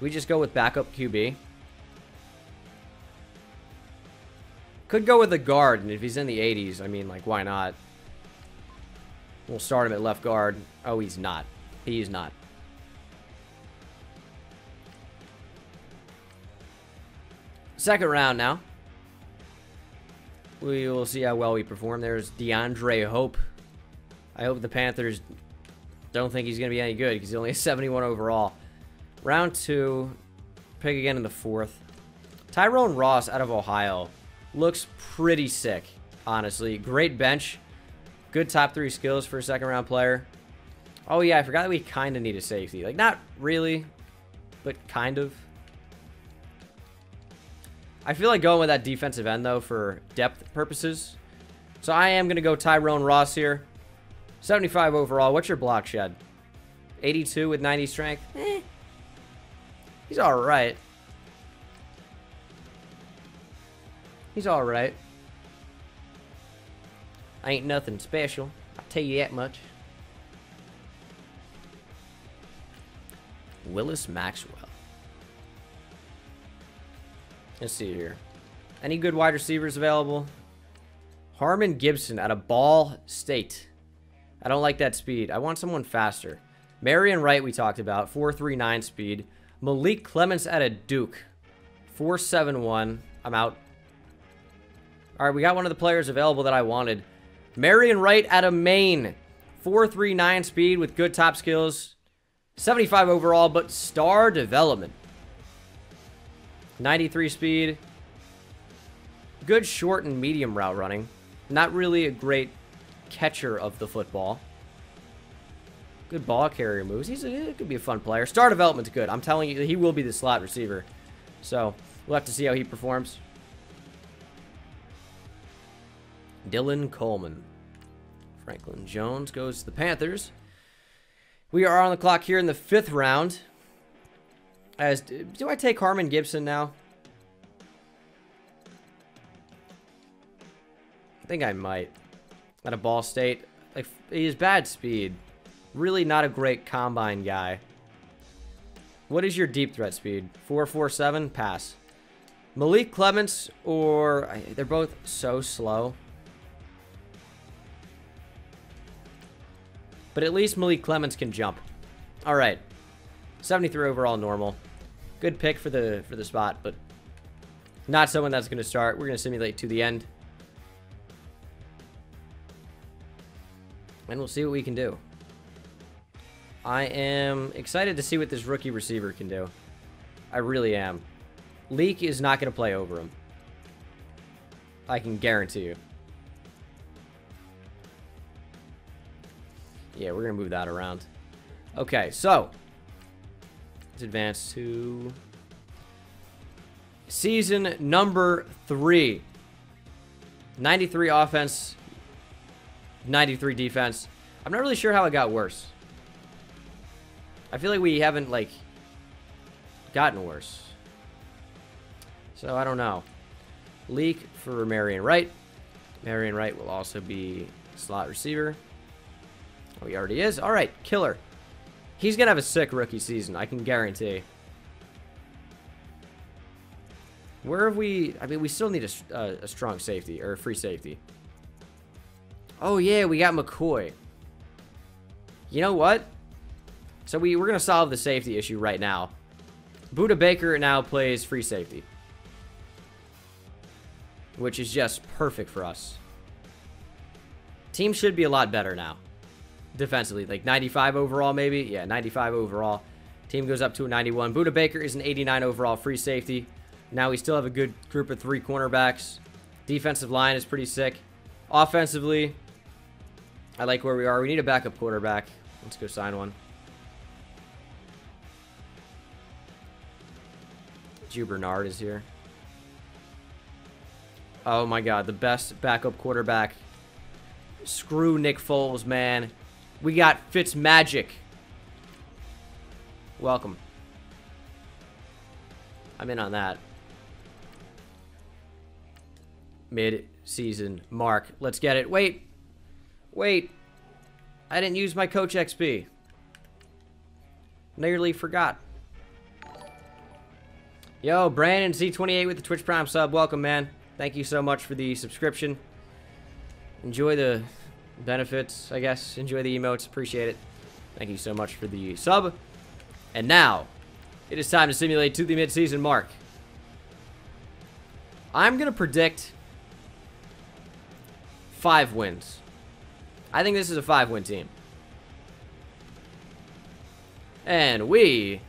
We just go with backup Q B. Could go with a guard, and if he's in the eighties, I mean, like, why not? We'll start him at left guard. Oh, he's not. He's not. Second round now. We will see how well we perform. There's DeAndre Hope. I hope the Panthers don't think he's going to be any good, because he only has seventy-one overall. Round two. Pick again in the fourth. Tyrone Ross out of Ohio. Looks pretty sick, honestly. Great bench. Good top three skills for a second-round player. Oh, yeah, I forgot that we kind of need a safety. Like, not really, but kind of. I feel like going with that defensive end, though, for depth purposes. So I am going to go Tyrone Ross here. seventy-five overall. What's your block shed? eighty-two with ninety strength. Eh. He's all right. He's all right. I ain't nothing special. I'll tell you that much. Willis Maxwell. Let's see here. Any good wide receivers available? Harmon Gibson out of Ball State. I don't like that speed. I want someone faster. Marion Wright, we talked about. four three nine speed. Malik Clements at a Duke. four seven one. I'm out. All right, we got one of the players available that I wanted. Marion Wright out of Maine. four three nine speed with good top skills. seventy-five overall, but star development. ninety-three speed. Good short and medium route running. Not really a great catcher of the football. Good ball carrier moves. He's a, he could be a fun player. Star development's good. I'm telling you, he will be the slot receiver. So we'll have to see how he performs. Dylan Coleman. Franklin Jones goes to the Panthers. We are on the clock here in the fifth round. As do I take Harmon Gibson now? I think I might. Out of Ball State. Like, he has bad speed. Really not a great combine guy. What is your deep threat speed? four four seven? Pass. Malik Clements or... They're both so slow. But at least Malik Clements can jump. Alright. seventy-three overall normal. Good pick for the for the spot, but not someone that's going to start. We're going to simulate to the end. And we'll see what we can do. I am excited to see what this rookie receiver can do. I really am. Leak is not going to play over him. I can guarantee you. Yeah, we're going to move that around. Okay, so. Let's advance to... season number three. ninety-three offense. ninety-three defense. I'm not really sure how it got worse. I feel like we haven't, like, gotten worse. So, I don't know. Leak for Marion Wright. Marion Wright will also be slot receiver. Oh, he already is. All right, Killer. He's going to have a sick rookie season, I can guarantee. Where have we... I mean, we still need a, uh, a strong safety, or a free safety. Oh, yeah, we got McCoy. You know what? So we, we're going to solve the safety issue right now. Budda Baker now plays free safety. Which is just perfect for us. Team should be a lot better now. Defensively, like ninety-five overall maybe. Yeah, ninety-five overall. Team goes up to a ninety-one. Budda Baker is an eighty-nine overall free safety. Now we still have a good group of three cornerbacks. Defensive line is pretty sick. Offensively, I like where we are. We need a backup quarterback. Let's go sign one. Drew Bernard is here. Oh my god, the best backup quarterback. Screw Nick Foles, man. We got Fitzmagic. Welcome. I'm in on that. Mid-season mark. Let's get it. Wait. Wait. I didn't use my coach X P. Nearly forgot. Yo, Brandon Z twenty-eight with the Twitch Prime sub. Welcome, man. Thank you so much for the subscription. Enjoy the benefits, I guess. Enjoy the emotes. Appreciate it. Thank you so much for the sub. And now, it is time to simulate to the midseason mark. I'm going to predict five wins. I think this is a five-win team. And we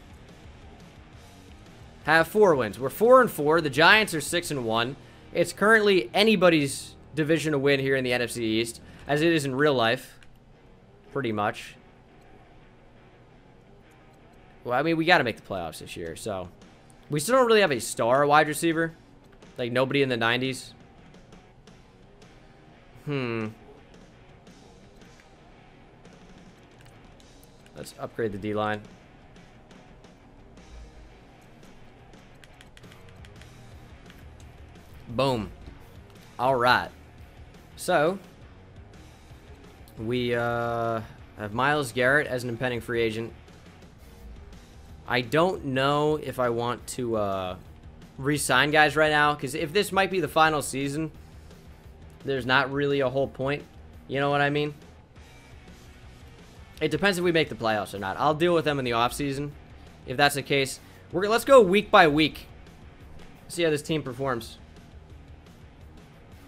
have four wins. We're four and four. The Giants are six and one. It's currently anybody's division to win here in the N F C East, as it is in real life, pretty much. Well, I mean, we got to make the playoffs this year, so. We still don't really have a star wide receiver. Like, nobody in the nineties. Hmm. Let's upgrade the D-line. Boom. All right. So, we uh, have Myles Garrett as an impending free agent. I don't know if I want to uh, re-sign guys right now, because if this might be the final season, there's not really a whole point. You know what I mean? It depends if we make the playoffs or not. I'll deal with them in the offseason. If that's the case, we're let's go week by week. See how this team performs.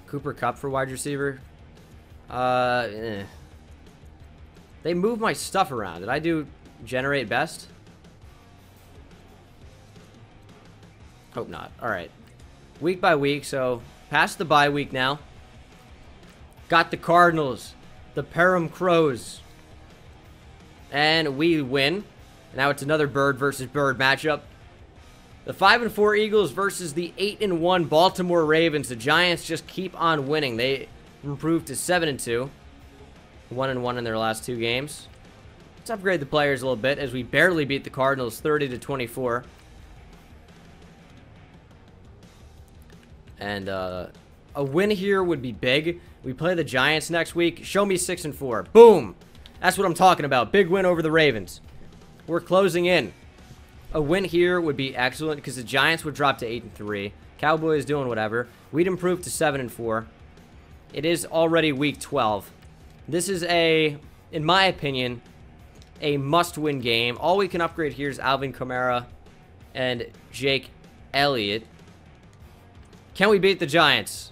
Cooper Kupp for wide receiver. Uh, eh. They move my stuff around. Did I do generate best? Hope not. All right. Week by week, so past the bye week now. Got the Cardinals, the Parham Crows, and we win. Now it's another bird versus bird matchup. The five and four Eagles versus the eight and one Baltimore Ravens. The Giants just keep on winning. They improved to seven and two. one and one in their last two games. Let's upgrade the players a little bit as we barely beat the Cardinals thirty to twenty-four. And uh, a win here would be big. We play the Giants next week. Show me six and four. Boom. That's what I'm talking about. Big win over the Ravens. We're closing in. A win here would be excellent because the Giants would drop to eight and three. Cowboys doing whatever. We'd improve to seven and four. It is already week twelve. This is a, in my opinion, a must-win game. All we can upgrade here is Alvin Kamara and Jake Elliott. Can we beat the Giants?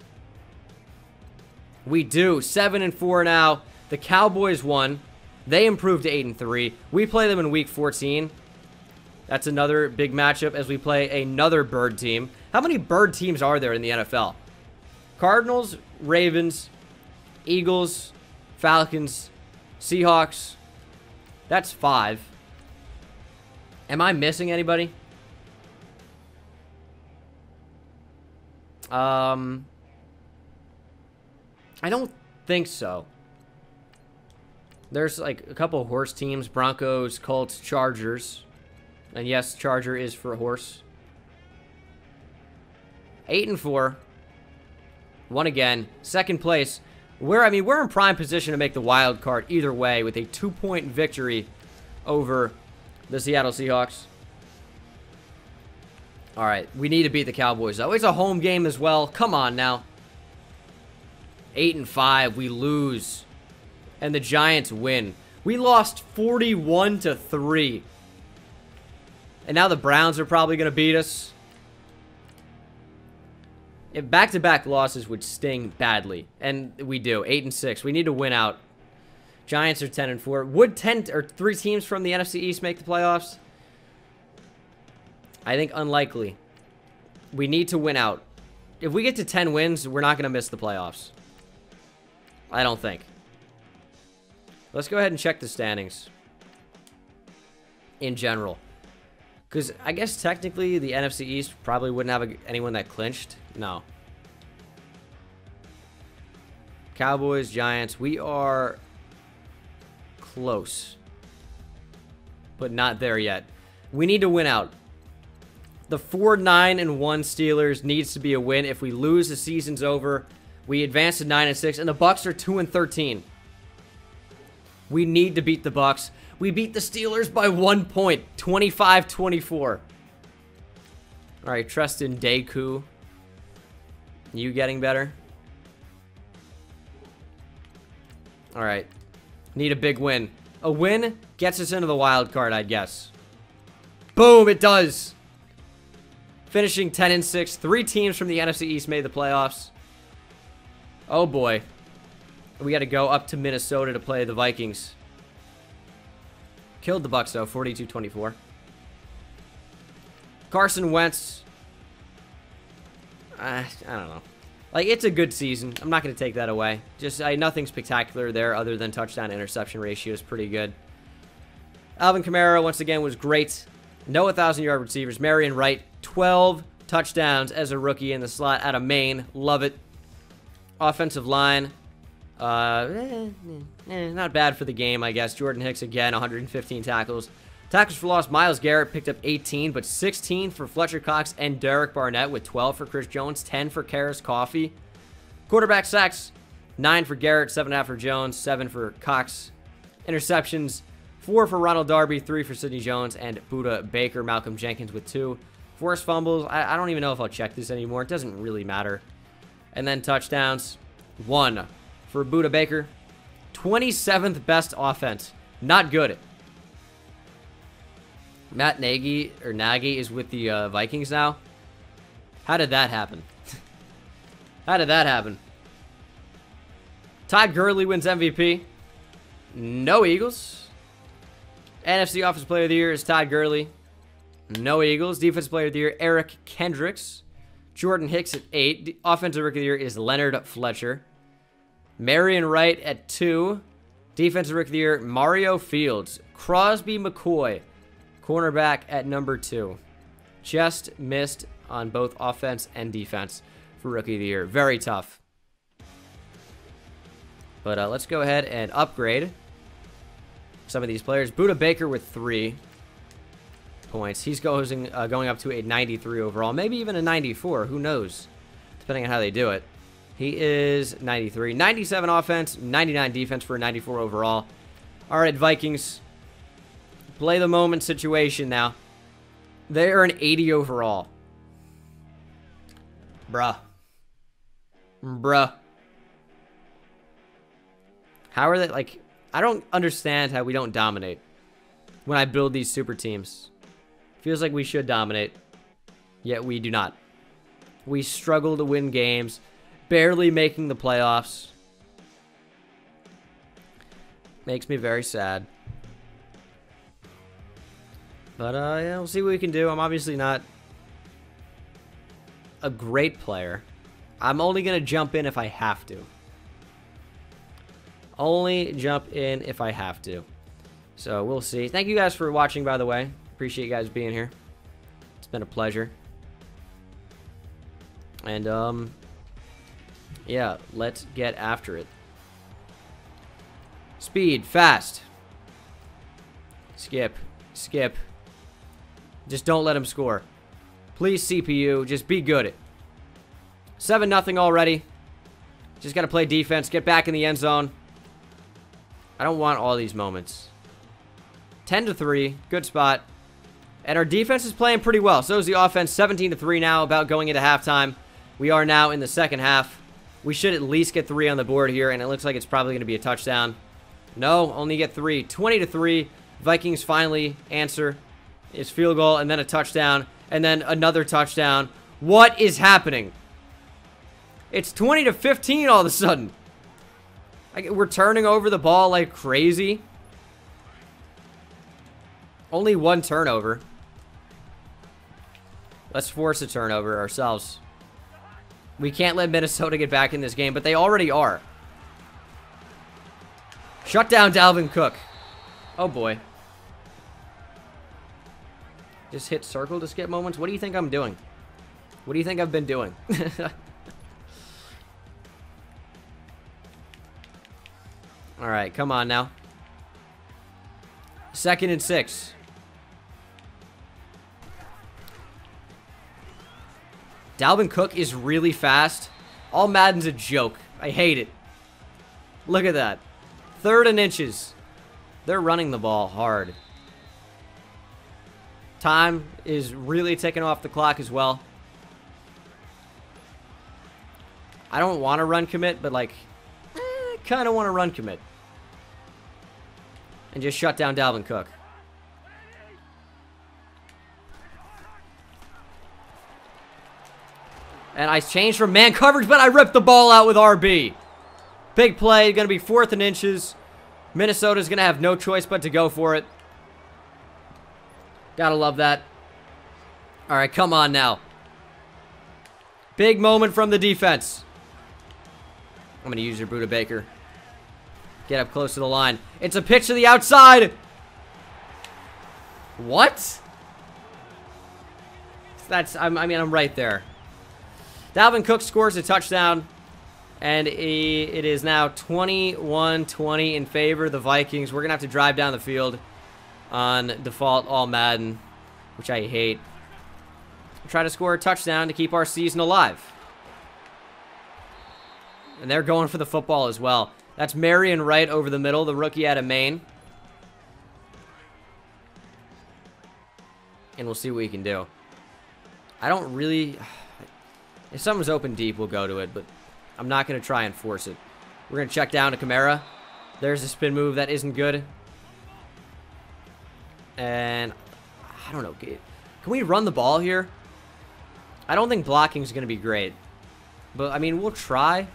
We do. seven and four now. The Cowboys won. They improved to eight and three. We play them in week fourteen. That's another big matchup as we play another bird team. How many bird teams are there in the N F L? Cardinals, Ravens, Eagles, Falcons, Seahawks. That's five. Am I missing anybody? Um, I don't think so. There's like a couple horse teams, Broncos, Colts, Chargers. And yes, Charger is for a horse. Eight and four. One again. Second place. We're, I mean, we're in prime position to make the wild card either way with a two-point victory over the Seattle Seahawks. All right, we need to beat the Cowboys, though. It's a home game as well. Come on now. Eight and five, we lose, and the Giants win. We lost forty-one to three, and now the Browns are probably going to beat us. If back-to-back losses would sting badly, and we do. Eight and six, we need to win out. Giants are ten and four. Would ten or three teams from the N F C East make the playoffs? I think unlikely. We need to win out. If we get to ten wins, we're not going to miss the playoffs. I don't think. Let's go ahead and check the standings in general. Because I guess technically the N F C East probably wouldn't have a, anyone that clinched. No. Cowboys, Giants. We are close. But not there yet. We need to win out. The four nine and one Steelers needs to be a win. If we lose, the season's over. We advance to nine and six, and the Bucks are two and thirteen. We need to beat the Bucks. We beat the Steelers by one point, twenty-five twenty-four. All right, Tristan Deku. You getting better? All right. Need a big win. A win gets us into the wild card, I guess. Boom, it does. Finishing ten and six. Three teams from the N F C East made the playoffs. Oh boy. We got to go up to Minnesota to play the Vikings. Killed the Bucs though, forty-two twenty-four. Carson Wentz. I, I don't know. Like, it's a good season. I'm not going to take that away. Just I, nothing spectacular there other than touchdown interception ratio is pretty good. Alvin Kamara, once again, was great. No one thousand yard receivers. Marion Wright, twelve touchdowns as a rookie in the slot out of Maine. Love it. Offensive line. Uh, eh, eh, not bad for the game, I guess. Jordan Hicks, again, one hundred fifteen tackles. Tackles for loss, Myles Garrett picked up eighteen, but sixteen for Fletcher Cox and Derek Barnett, with twelve for Chris Jones, ten for Karis Coffey. Quarterback sacks, nine for Garrett, seven point five for Jones, seven for Cox. Interceptions, four for Ronald Darby, three for Sidney Jones, and Budda Baker. Malcolm Jenkins with two. Forced fumbles, I, I don't even know if I'll check this anymore. It doesn't really matter. And then touchdowns, one for Budda Baker. twenty-seventh best offense. Not good. Matt Nagy, or Nagy, is with the uh, Vikings now. How did that happen? How did that happen? Todd Gurley wins M V P. No Eagles. N F C Offensive Player of the Year is Todd Gurley. No Eagles. Defensive Player of the Year, Eric Kendricks. Jordan Hicks at eight. The Offensive Rookie of the Year is Leonard Fletcher. Marion Wright at two. Defensive Rookie of the Year, Mario Fields. Crosby McCoy, cornerback, at number two. Just missed on both offense and defense for Rookie of the Year. Very tough. But uh, let's go ahead and upgrade. some of these players. Budda Baker with three points. He's going, uh, going up to a ninety-three overall, maybe even a ninety-four. Who knows, depending on how they do it. He is ninety-three. ninety-seven offense, ninety-nine defense for a ninety-four overall. All right, Vikings. Play the moment situation now. They are an eighty overall. Bruh. Bruh. How are they, like, I don't understand how we don't dominate when I build these super teams. Feels like we should dominate, yet we do not. We struggle to win games, barely making the playoffs. Makes me very sad. But, uh, yeah, we'll see what we can do. I'm obviously not a great player. I'm only going to jump in if I have to. Only jump in if I have to. So we'll see. Thank you guys for watching, by the way. Appreciate you guys being here. It's been a pleasure. And, um, yeah, let's get after it. Speed, fast. Skip, skip. Just don't let him score. Please, C P U, just be good at it. seven nothing already. Just got to play defense. Get back in the end zone. I don't want all these moments. ten to three. Good spot. And our defense is playing pretty well. So is the offense. seventeen to three now, about going into halftime. We are now in the second half. We should at least get three on the board here, and it looks like it's probably going to be a touchdown. No, only get three. twenty to three. Vikings finally answer. It's field goal, and then a touchdown, and then another touchdown. What is happening? It's twenty to fifteen all of a sudden. Like, we're turning over the ball like crazy. Only one turnover. Let's force a turnover ourselves. We can't let Minnesota get back in this game, but they already are. Shut down Dalvin Cook. Oh, boy. Just hit circle to skip moments. What do you think I'm doing? What do you think I've been doing? All right, come on now. Second and six. Dalvin Cook is really fast. All Madden's a joke. I hate it. Look at that. Third and inches. They're running the ball hard. Time is really ticking off the clock as well. I don't want to run commit, but like, eh, kind of want to run commit. And just shut down Dalvin Cook. And I changed from man coverage, but I ripped the ball out with R B. Big play, going to be fourth and inches. Minnesota's going to have no choice but to go for it. Gotta love that. All right, come on now. Big moment from the defense. I'm going to use your Budda Baker. Get up close to the line. It's a pitch to the outside. What? That's, I'm, I mean, I'm right there. Dalvin Cook scores a touchdown, and it is now twenty-one twenty in favor of the Vikings. We're going to have to drive down the field on default all Madden, which I hate. Try to score a touchdown to keep our season alive. And they're going for the football as well. That's Marion Wright over the middle, the rookie out of Maine. And we'll see what he can do. I don't really... If someone's open deep, we'll go to it, but I'm not going to try and force it. We're going to check down to Kamara. There's a spin move that isn't good. And I don't know. Can we run the ball here? I don't think blocking is going to be great. But, I mean, we'll try.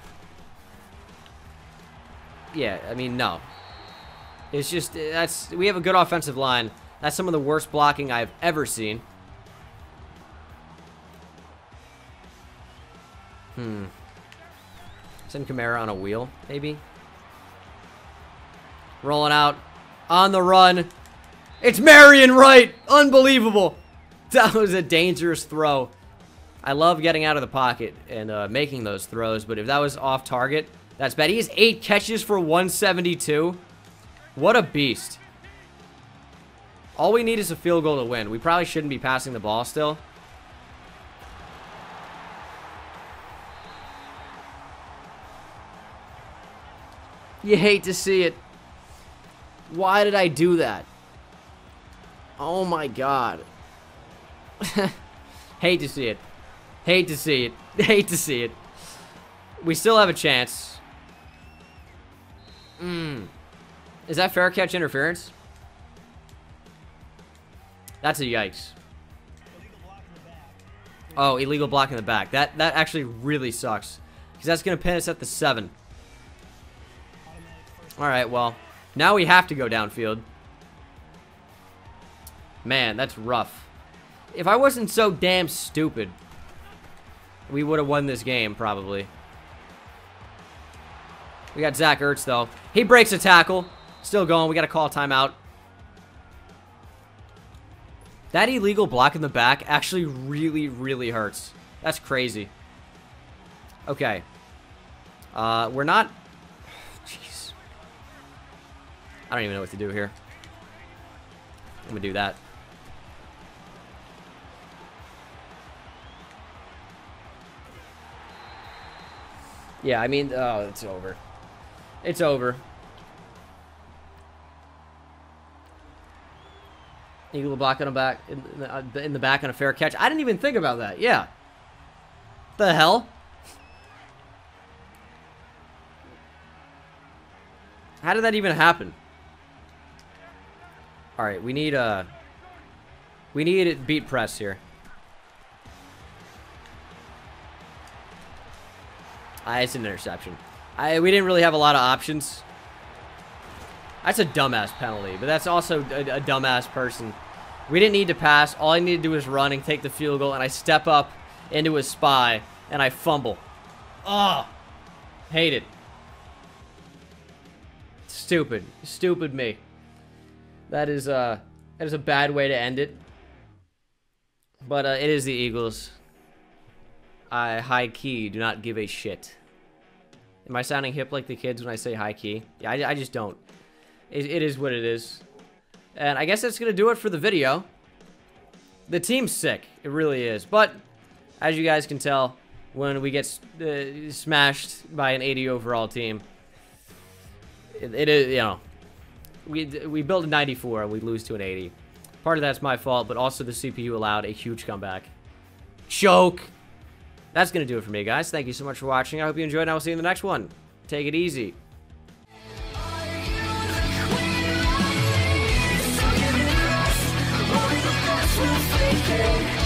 Yeah, I mean, no. It's just, that's, we have a good offensive line. That's some of the worst blocking I've ever seen. Hmm. Send Kamara on a wheel, maybe? Rolling out. On the run. It's Marion Wright! Unbelievable! That was a dangerous throw. I love getting out of the pocket and uh, making those throws, but if that was off target, that's bad. He has eight catches for one seventy-two. What a beast. All we need is a field goal to win. We probably shouldn't be passing the ball still. You hate to see it. Why did I do that? Oh my god. Hate to see it. Hate to see it. Hate to see it. We still have a chance. Mm. Is that fair catch interference? That's a yikes. Oh, illegal block in the back. That that actually really sucks. Because that's going to pin us at the seven. Alright, well. Now we have to go downfield. Man, that's rough. If I wasn't so damn stupid, we would have won this game, probably. We got Zach Ertz, though. He breaks a tackle. Still going. We got to call a timeout. That illegal block in the back actually really, really hurts. That's crazy. Okay. Uh, we're not... Jeez. I don't even know what to do here. I'm going to do that. Yeah, I mean... Oh, it's over. It's over. Eagle block on the back, in the, in the back on a fair catch. I didn't even think about that. Yeah. The hell? How did that even happen? All right, we need a we need a beat press here. Ah, it's an interception. I we didn't really have a lot of options. That's a dumbass penalty, but that's also a, a dumbass person. We didn't need to pass. All I need to do is run and take the field goal, and I step up into a spy, and I fumble. Oh, hate it. Stupid. Stupid me. That is, uh, that is a bad way to end it. But uh, it is the Eagles. I high-key do not give a shit. Am I sounding hip like the kids when I say high-key? Yeah, I, I just don't. It, it is what it is. And I guess that's going to do it for the video. The team's sick. It really is. But, as you guys can tell, when we get uh, smashed by an eighty overall team, it, it is, you know, we, we built a ninety-four and we lose to an eighty. Part of that's my fault, but also the C P U allowed a huge comeback. Choke! That's going to do it for me, guys. Thank you so much for watching. I hope you enjoyed, and I will see you in the next one. Take it easy. We'll